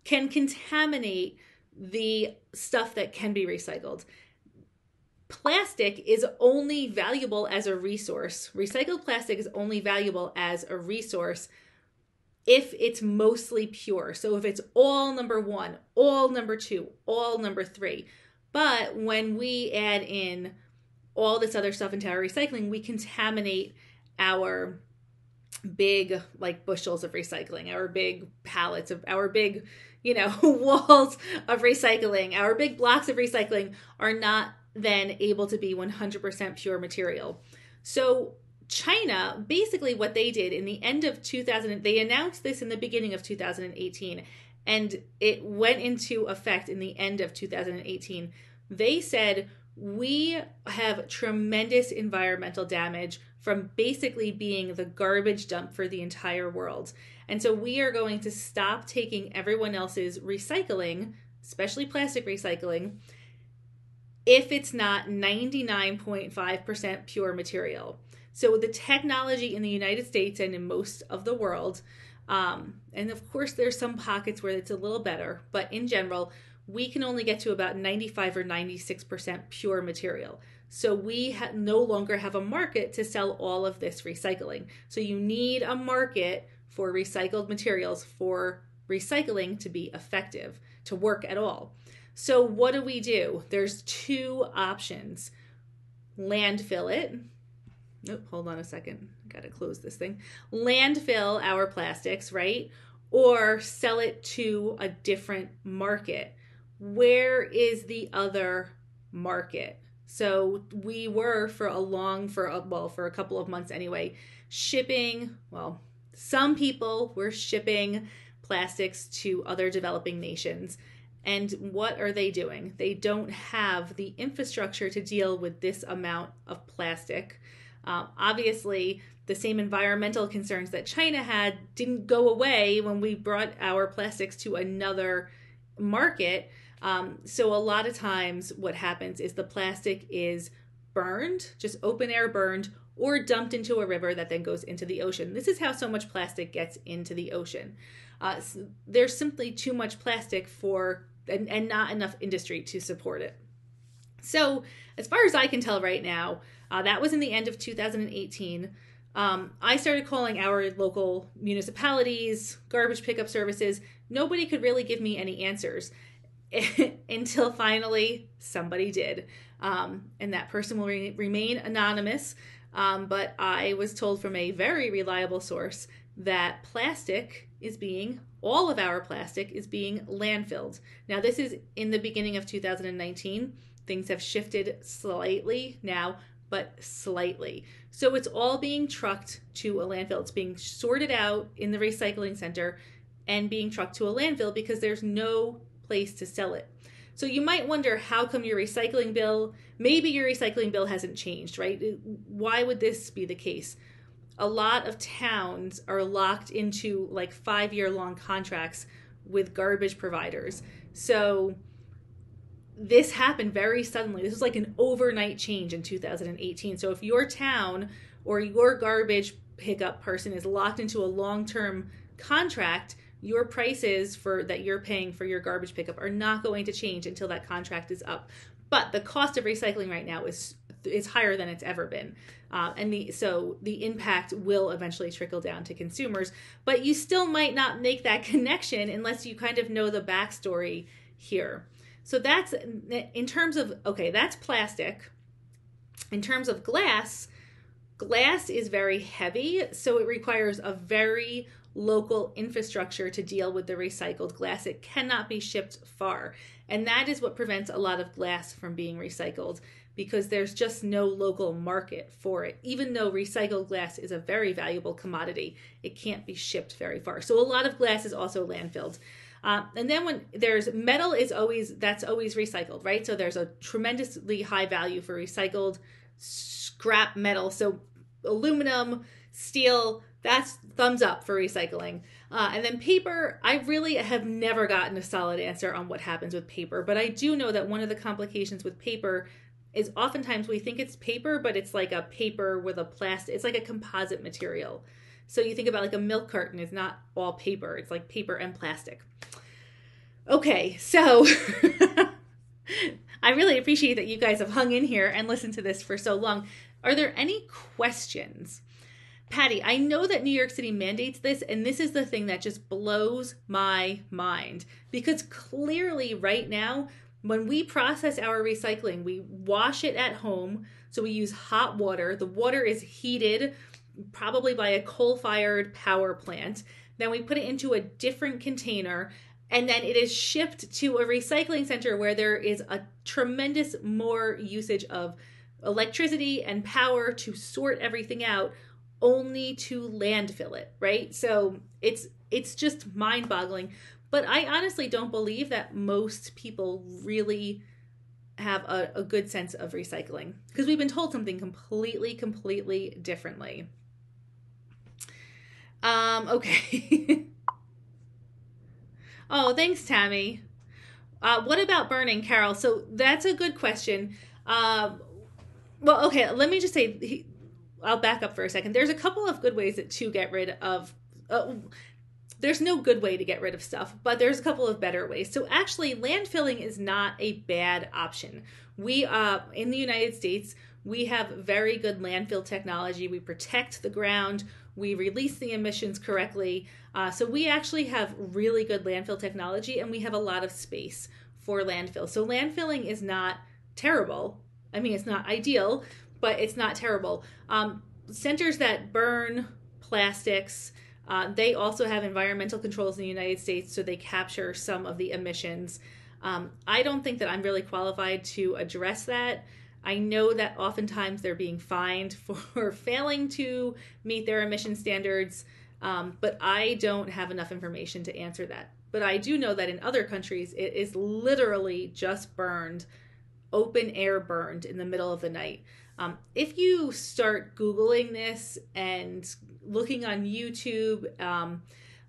can contaminate the stuff that can be recycled. Plastic is only valuable as a resource. Recycled plastic is only valuable as a resource if it's mostly pure. So if it's all number one, all number two, all number three. But when we add in all this other stuff into our recycling, we contaminate our big like bushels of recycling, our big pallets of our big, you know, walls of recycling, our big blocks of recycling are not then able to be one hundred percent pure material. So China, basically what they did in the end of two thousand, they announced this in the beginning of two thousand eighteen, and it went into effect in the end of two thousand eighteen. They said, we have tremendous environmental damage from basically being the garbage dump for the entire world. And so we are going to stop taking everyone else's recycling, especially plastic recycling, if it's not ninety-nine point five percent pure material. So the technology in the United States and in most of the world, um, and of course there's some pockets where it's a little better, but in general, we can only get to about ninety-five or ninety-six percent pure material. So we ha- no longer have a market to sell all of this recycling. So you need a market for recycled materials for recycling to be effective, to work at all. So what do we do? There's two options. Landfill it. Nope, oh, hold on a second. I gotta close this thing. Landfill our plastics, right? Or sell it to a different market. Where is the other market? So we were for a long, for a, well, for a couple of months anyway, shipping, well, some people were shipping plastics to other developing nations. And what are they doing? They don't have the infrastructure to deal with this amount of plastic. Um, obviously, the same environmental concerns that China had didn't go away when we brought our plastics to another market. Um, so a lot of times what happens is the plastic is burned, just open air burned, or dumped into a river that then goes into the ocean. This is how so much plastic gets into the ocean. Uh, so there's simply too much plastic for and, and not enough industry to support it. So as far as I can tell right now, uh, that was in the end of two thousand eighteen. Um, I started calling our local municipalities, garbage pickup services. Nobody could really give me any answers until finally somebody did. Um, and that person will re- remain anonymous. Um, but I was told from a very reliable source that plastic is being, all of our plastic is being landfilled. Now, this is in the beginning of two thousand nineteen. Things have shifted slightly now, but slightly. So it's all being trucked to a landfill. It's being sorted out in the recycling center and being trucked to a landfill because there's no place to sell it. So you might wonder, how come your recycling bill, maybe your recycling bill hasn't changed, right? Why would this be the case? A lot of towns are locked into like five-year long contracts with garbage providers. So this happened very suddenly. This was like an overnight change in two thousand eighteen. So if your town or your garbage pickup person is locked into a long-term contract, your prices for that you're paying for your garbage pickup are not going to change until that contract is up. But the cost of recycling right now is is higher than it's ever been. Uh, and the so the impact will eventually trickle down to consumers. But you still might not make that connection unless you kind of know the backstory here. So that's in terms of, okay, that's plastic. In terms of glass, glass is very heavy, so it requires a very local infrastructure to deal with the recycled glass. It cannot be shipped far. And that is what prevents a lot of glass from being recycled because there's just no local market for it. Even though recycled glass is a very valuable commodity, it can't be shipped very far. So a lot of glass is also landfilled. Uh, and then when there's metal is always, that's always recycled, right? So there's a tremendously high value for recycled scrap metal. So aluminum, steel, that's thumbs up for recycling. Uh, and then paper, I really have never gotten a solid answer on what happens with paper, but I do know that one of the complications with paper is oftentimes we think it's paper, but it's like a paper with a plastic, it's like a composite material. So you think about like a milk carton is not all paper. It's like paper and plastic. Okay, so I really appreciate that you guys have hung in here and listened to this for so long. Are there any questions? Patty, I know that New York City mandates this, and this is the thing that just blows my mind. Because clearly right now, when we process our recycling, we wash it at home. So we use hot water. The water is heated probably by a coal-fired power plant. Then we put it into a different container, and then it is shipped to a recycling center where there is a tremendous more usage of electricity and power to sort everything out, only to landfill it, right? So it's it's just mind-boggling. But I honestly don't believe that most people really have a, a good sense of recycling because we've been told something completely, completely differently. Um, okay. Oh, thanks, Tammy. Uh, what about burning, Carol? So that's a good question. Um, well, okay, let me just say, he, I'll back up for a second. There's a couple of good ways that to get rid of, uh, there's no good way to get rid of stuff, but there's a couple of better ways. So actually, landfilling is not a bad option. We, uh, in the United States, we have very good landfill technology. We protect the ground. We release the emissions correctly. Uh, so we actually have really good landfill technology, and we have a lot of space for landfill. So landfilling is not terrible. I mean, it's not ideal, but it's not terrible. Um, centers that burn plastics, uh, they also have environmental controls in the United States, so they capture some of the emissions. Um, I don't think that I'm really qualified to address that. I know that oftentimes they're being fined for failing to meet their emission standards, um, but I don't have enough information to answer that. But I do know that in other countries, it is literally just burned, open air burned in the middle of the night. Um, if you start Googling this and looking on YouTube, um,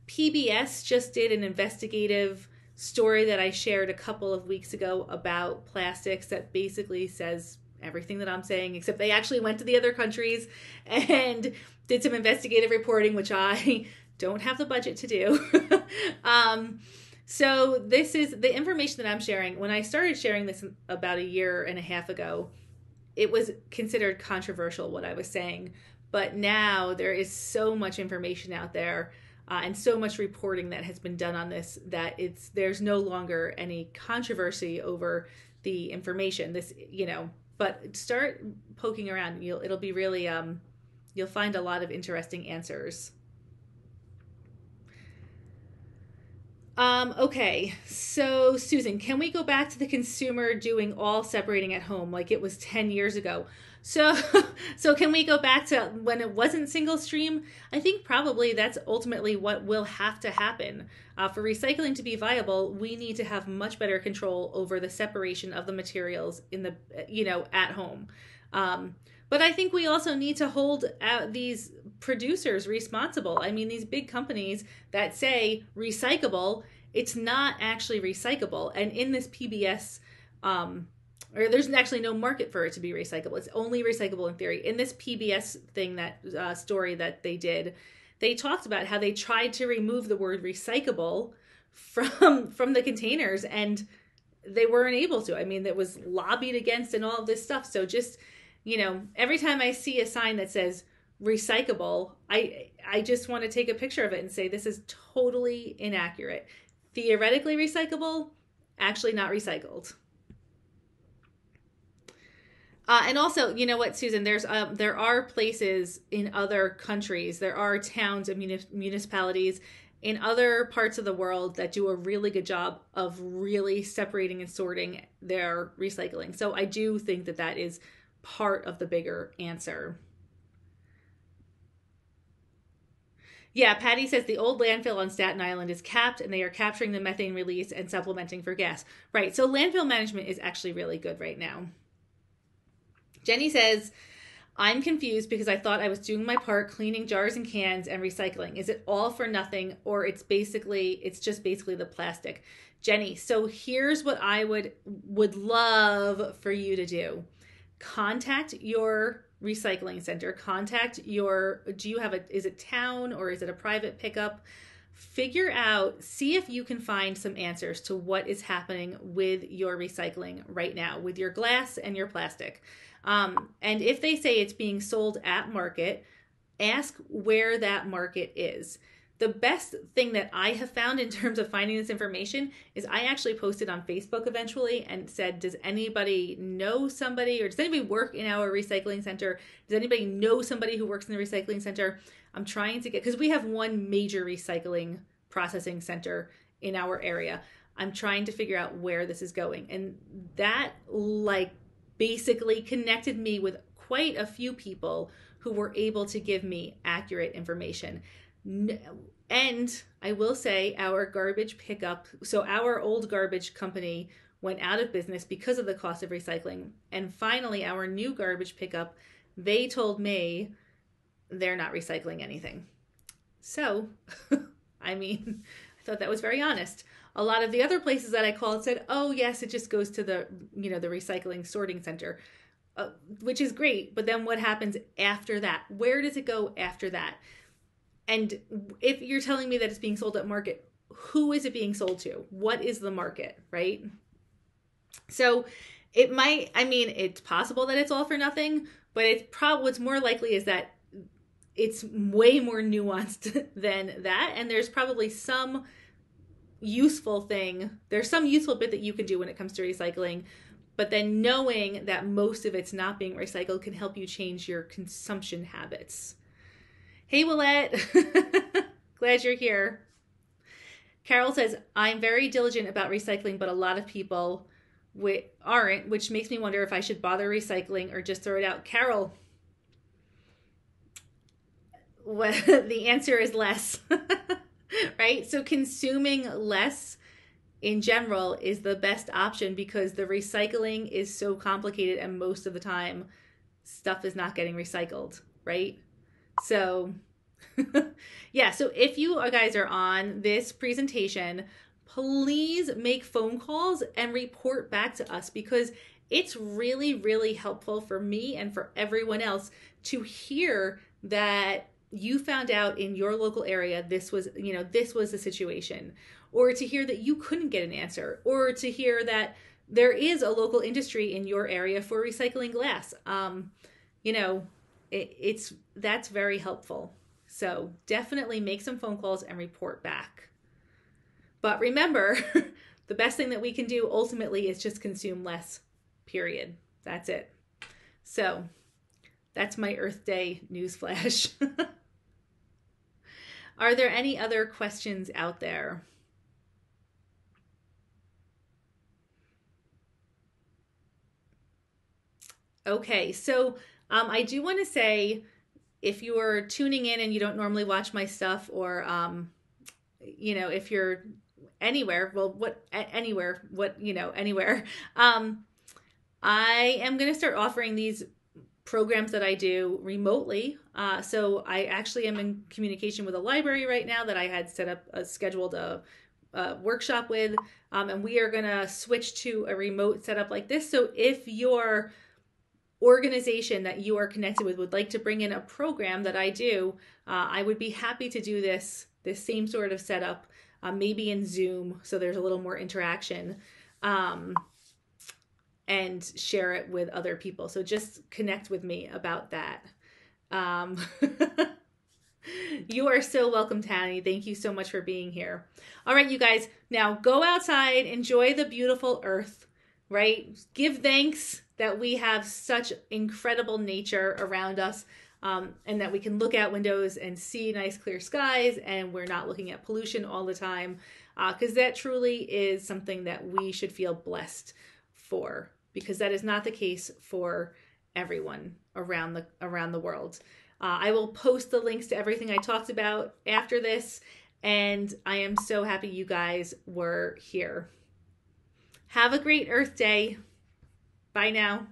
P B S just did an investigative story that I shared a couple of weeks ago about plastics that basically says everything that I'm saying, except they actually went to the other countries and did some investigative reporting, which I don't have the budget to do. um, so this is the information that I'm sharing. When I started sharing this about a year and a half ago, it was considered controversial what I was saying, but now there is so much information out there Uh, and so much reporting that has been done on this that it's there's no longer any controversy over the information. This, you know, but start poking around. You'll it'll be really um, you'll find a lot of interesting answers. Um, okay, so Susan, can we go back to the consumer doing all separating at home like it was ten years ago? So, so can we go back to when it wasn't single stream? I think probably that's ultimately what will have to happen. Uh, for recycling to be viable, we need to have much better control over the separation of the materials in the, you know, at home. Um, But I think we also need to hold out these producers responsible. I mean, these big companies that say recyclable, it's not actually recyclable. And in this P B S, um, or there's actually no market for it to be recyclable. It's only recyclable in theory. In this P B S thing, that uh, story that they did, they talked about how they tried to remove the word recyclable from from the containers, and they weren't able to. I mean, that was lobbied against and all of this stuff. So just... you know, every time I see a sign that says recyclable, I I just want to take a picture of it and say this is totally inaccurate. Theoretically recyclable, actually not recycled. Uh, and also, you know what, Susan, there's um, there are places in other countries, there are towns and muni municipalities in other parts of the world that do a really good job of really separating and sorting their recycling. So I do think that that is part of the bigger answer. Yeah, Patty says the old landfill on Staten Island is capped and they are capturing the methane release and supplementing for gas. Right, so landfill management is actually really good right now. Jenny says, I'm confused because I thought I was doing my part cleaning jars and cans and recycling. Is it all for nothing, or it's basically, it's just basically the plastic? Jenny, so here's what I would would love for you to do. Contact your recycling center, contact your, do you have a, is it town or is it a private pickup? Figure out, see if you can find some answers to what is happening with your recycling right now, with your glass and your plastic. Um, and if they say it's being sold at market, ask where that market is. The best thing that I have found in terms of finding this information is I actually posted on Facebook eventually and said, does anybody know somebody, or does anybody work in our recycling center? Does anybody know somebody who works in the recycling center? I'm trying to get, because we have one major recycling processing center in our area. I'm trying to figure out where this is going. And that like basically connected me with quite a few people who were able to give me accurate information. No. And I will say our garbage pickup, so our old garbage company went out of business because of the cost of recycling. And finally, our new garbage pickup, they told me they're not recycling anything. So, I mean, I thought that was very honest. A lot of the other places that I called said, oh, yes, it just goes to the, you know, the recycling sorting center, uh, which is great. But then what happens after that? Where does it go after that? And if you're telling me that it's being sold at market, who is it being sold to? What is the market, right? So it might, I mean, it's possible that it's all for nothing, but it's probably, what's more likely is that it's way more nuanced than that. And there's probably some useful thing, there's some useful bit that you can do when it comes to recycling, but then knowing that most of it's not being recycled can help you change your consumption habits. Hey, Willette, glad you're here. Carol says, I'm very diligent about recycling, but a lot of people which aren't, which makes me wonder if I should bother recycling or just throw it out. Carol, well, the answer is less, right? So consuming less in general is the best option, because the recycling is so complicated and most of the time stuff is not getting recycled, right? So yeah, so if you guys are on this presentation, please make phone calls and report back to us, because it's really, really helpful for me and for everyone else to hear that you found out in your local area this was, you know, this was the situation, or to hear that you couldn't get an answer, or to hear that there is a local industry in your area for recycling glass. Um, you know, it, it's that's very helpful. So definitely make some phone calls and report back. But remember, the best thing that we can do ultimately is just consume less, period. That's it. So that's my Earth Day newsflash. Are there any other questions out there? Okay, so um, I do want to say, if you are tuning in and you don't normally watch my stuff, or, um, you know, if you're anywhere, well, what, anywhere, what, you know, anywhere, um, I am going to start offering these programs that I do remotely. Uh, so I actually am in communication with a library right now that I had set up, a, scheduled a, a workshop with, um, and we are going to switch to a remote setup like this. So if your organization that you are connected with would like to bring in a program that I do, uh, I would be happy to do this, this same sort of setup, uh, maybe in Zoom, so there's a little more interaction, um, and share it with other people. So just connect with me about that. Um, you are so welcome, Tani. Thank you so much for being here. All right, you guys, now go outside, enjoy the beautiful earth, right? Give thanks that we have such incredible nature around us, um, and that we can look out windows and see nice clear skies, and we're not looking at pollution all the time, because uh, that truly is something that we should feel blessed for, because that is not the case for everyone around the, around the world. Uh, I will post the links to everything I talked about after this, and I am so happy you guys were here. Have a great Earth Day. Bye now.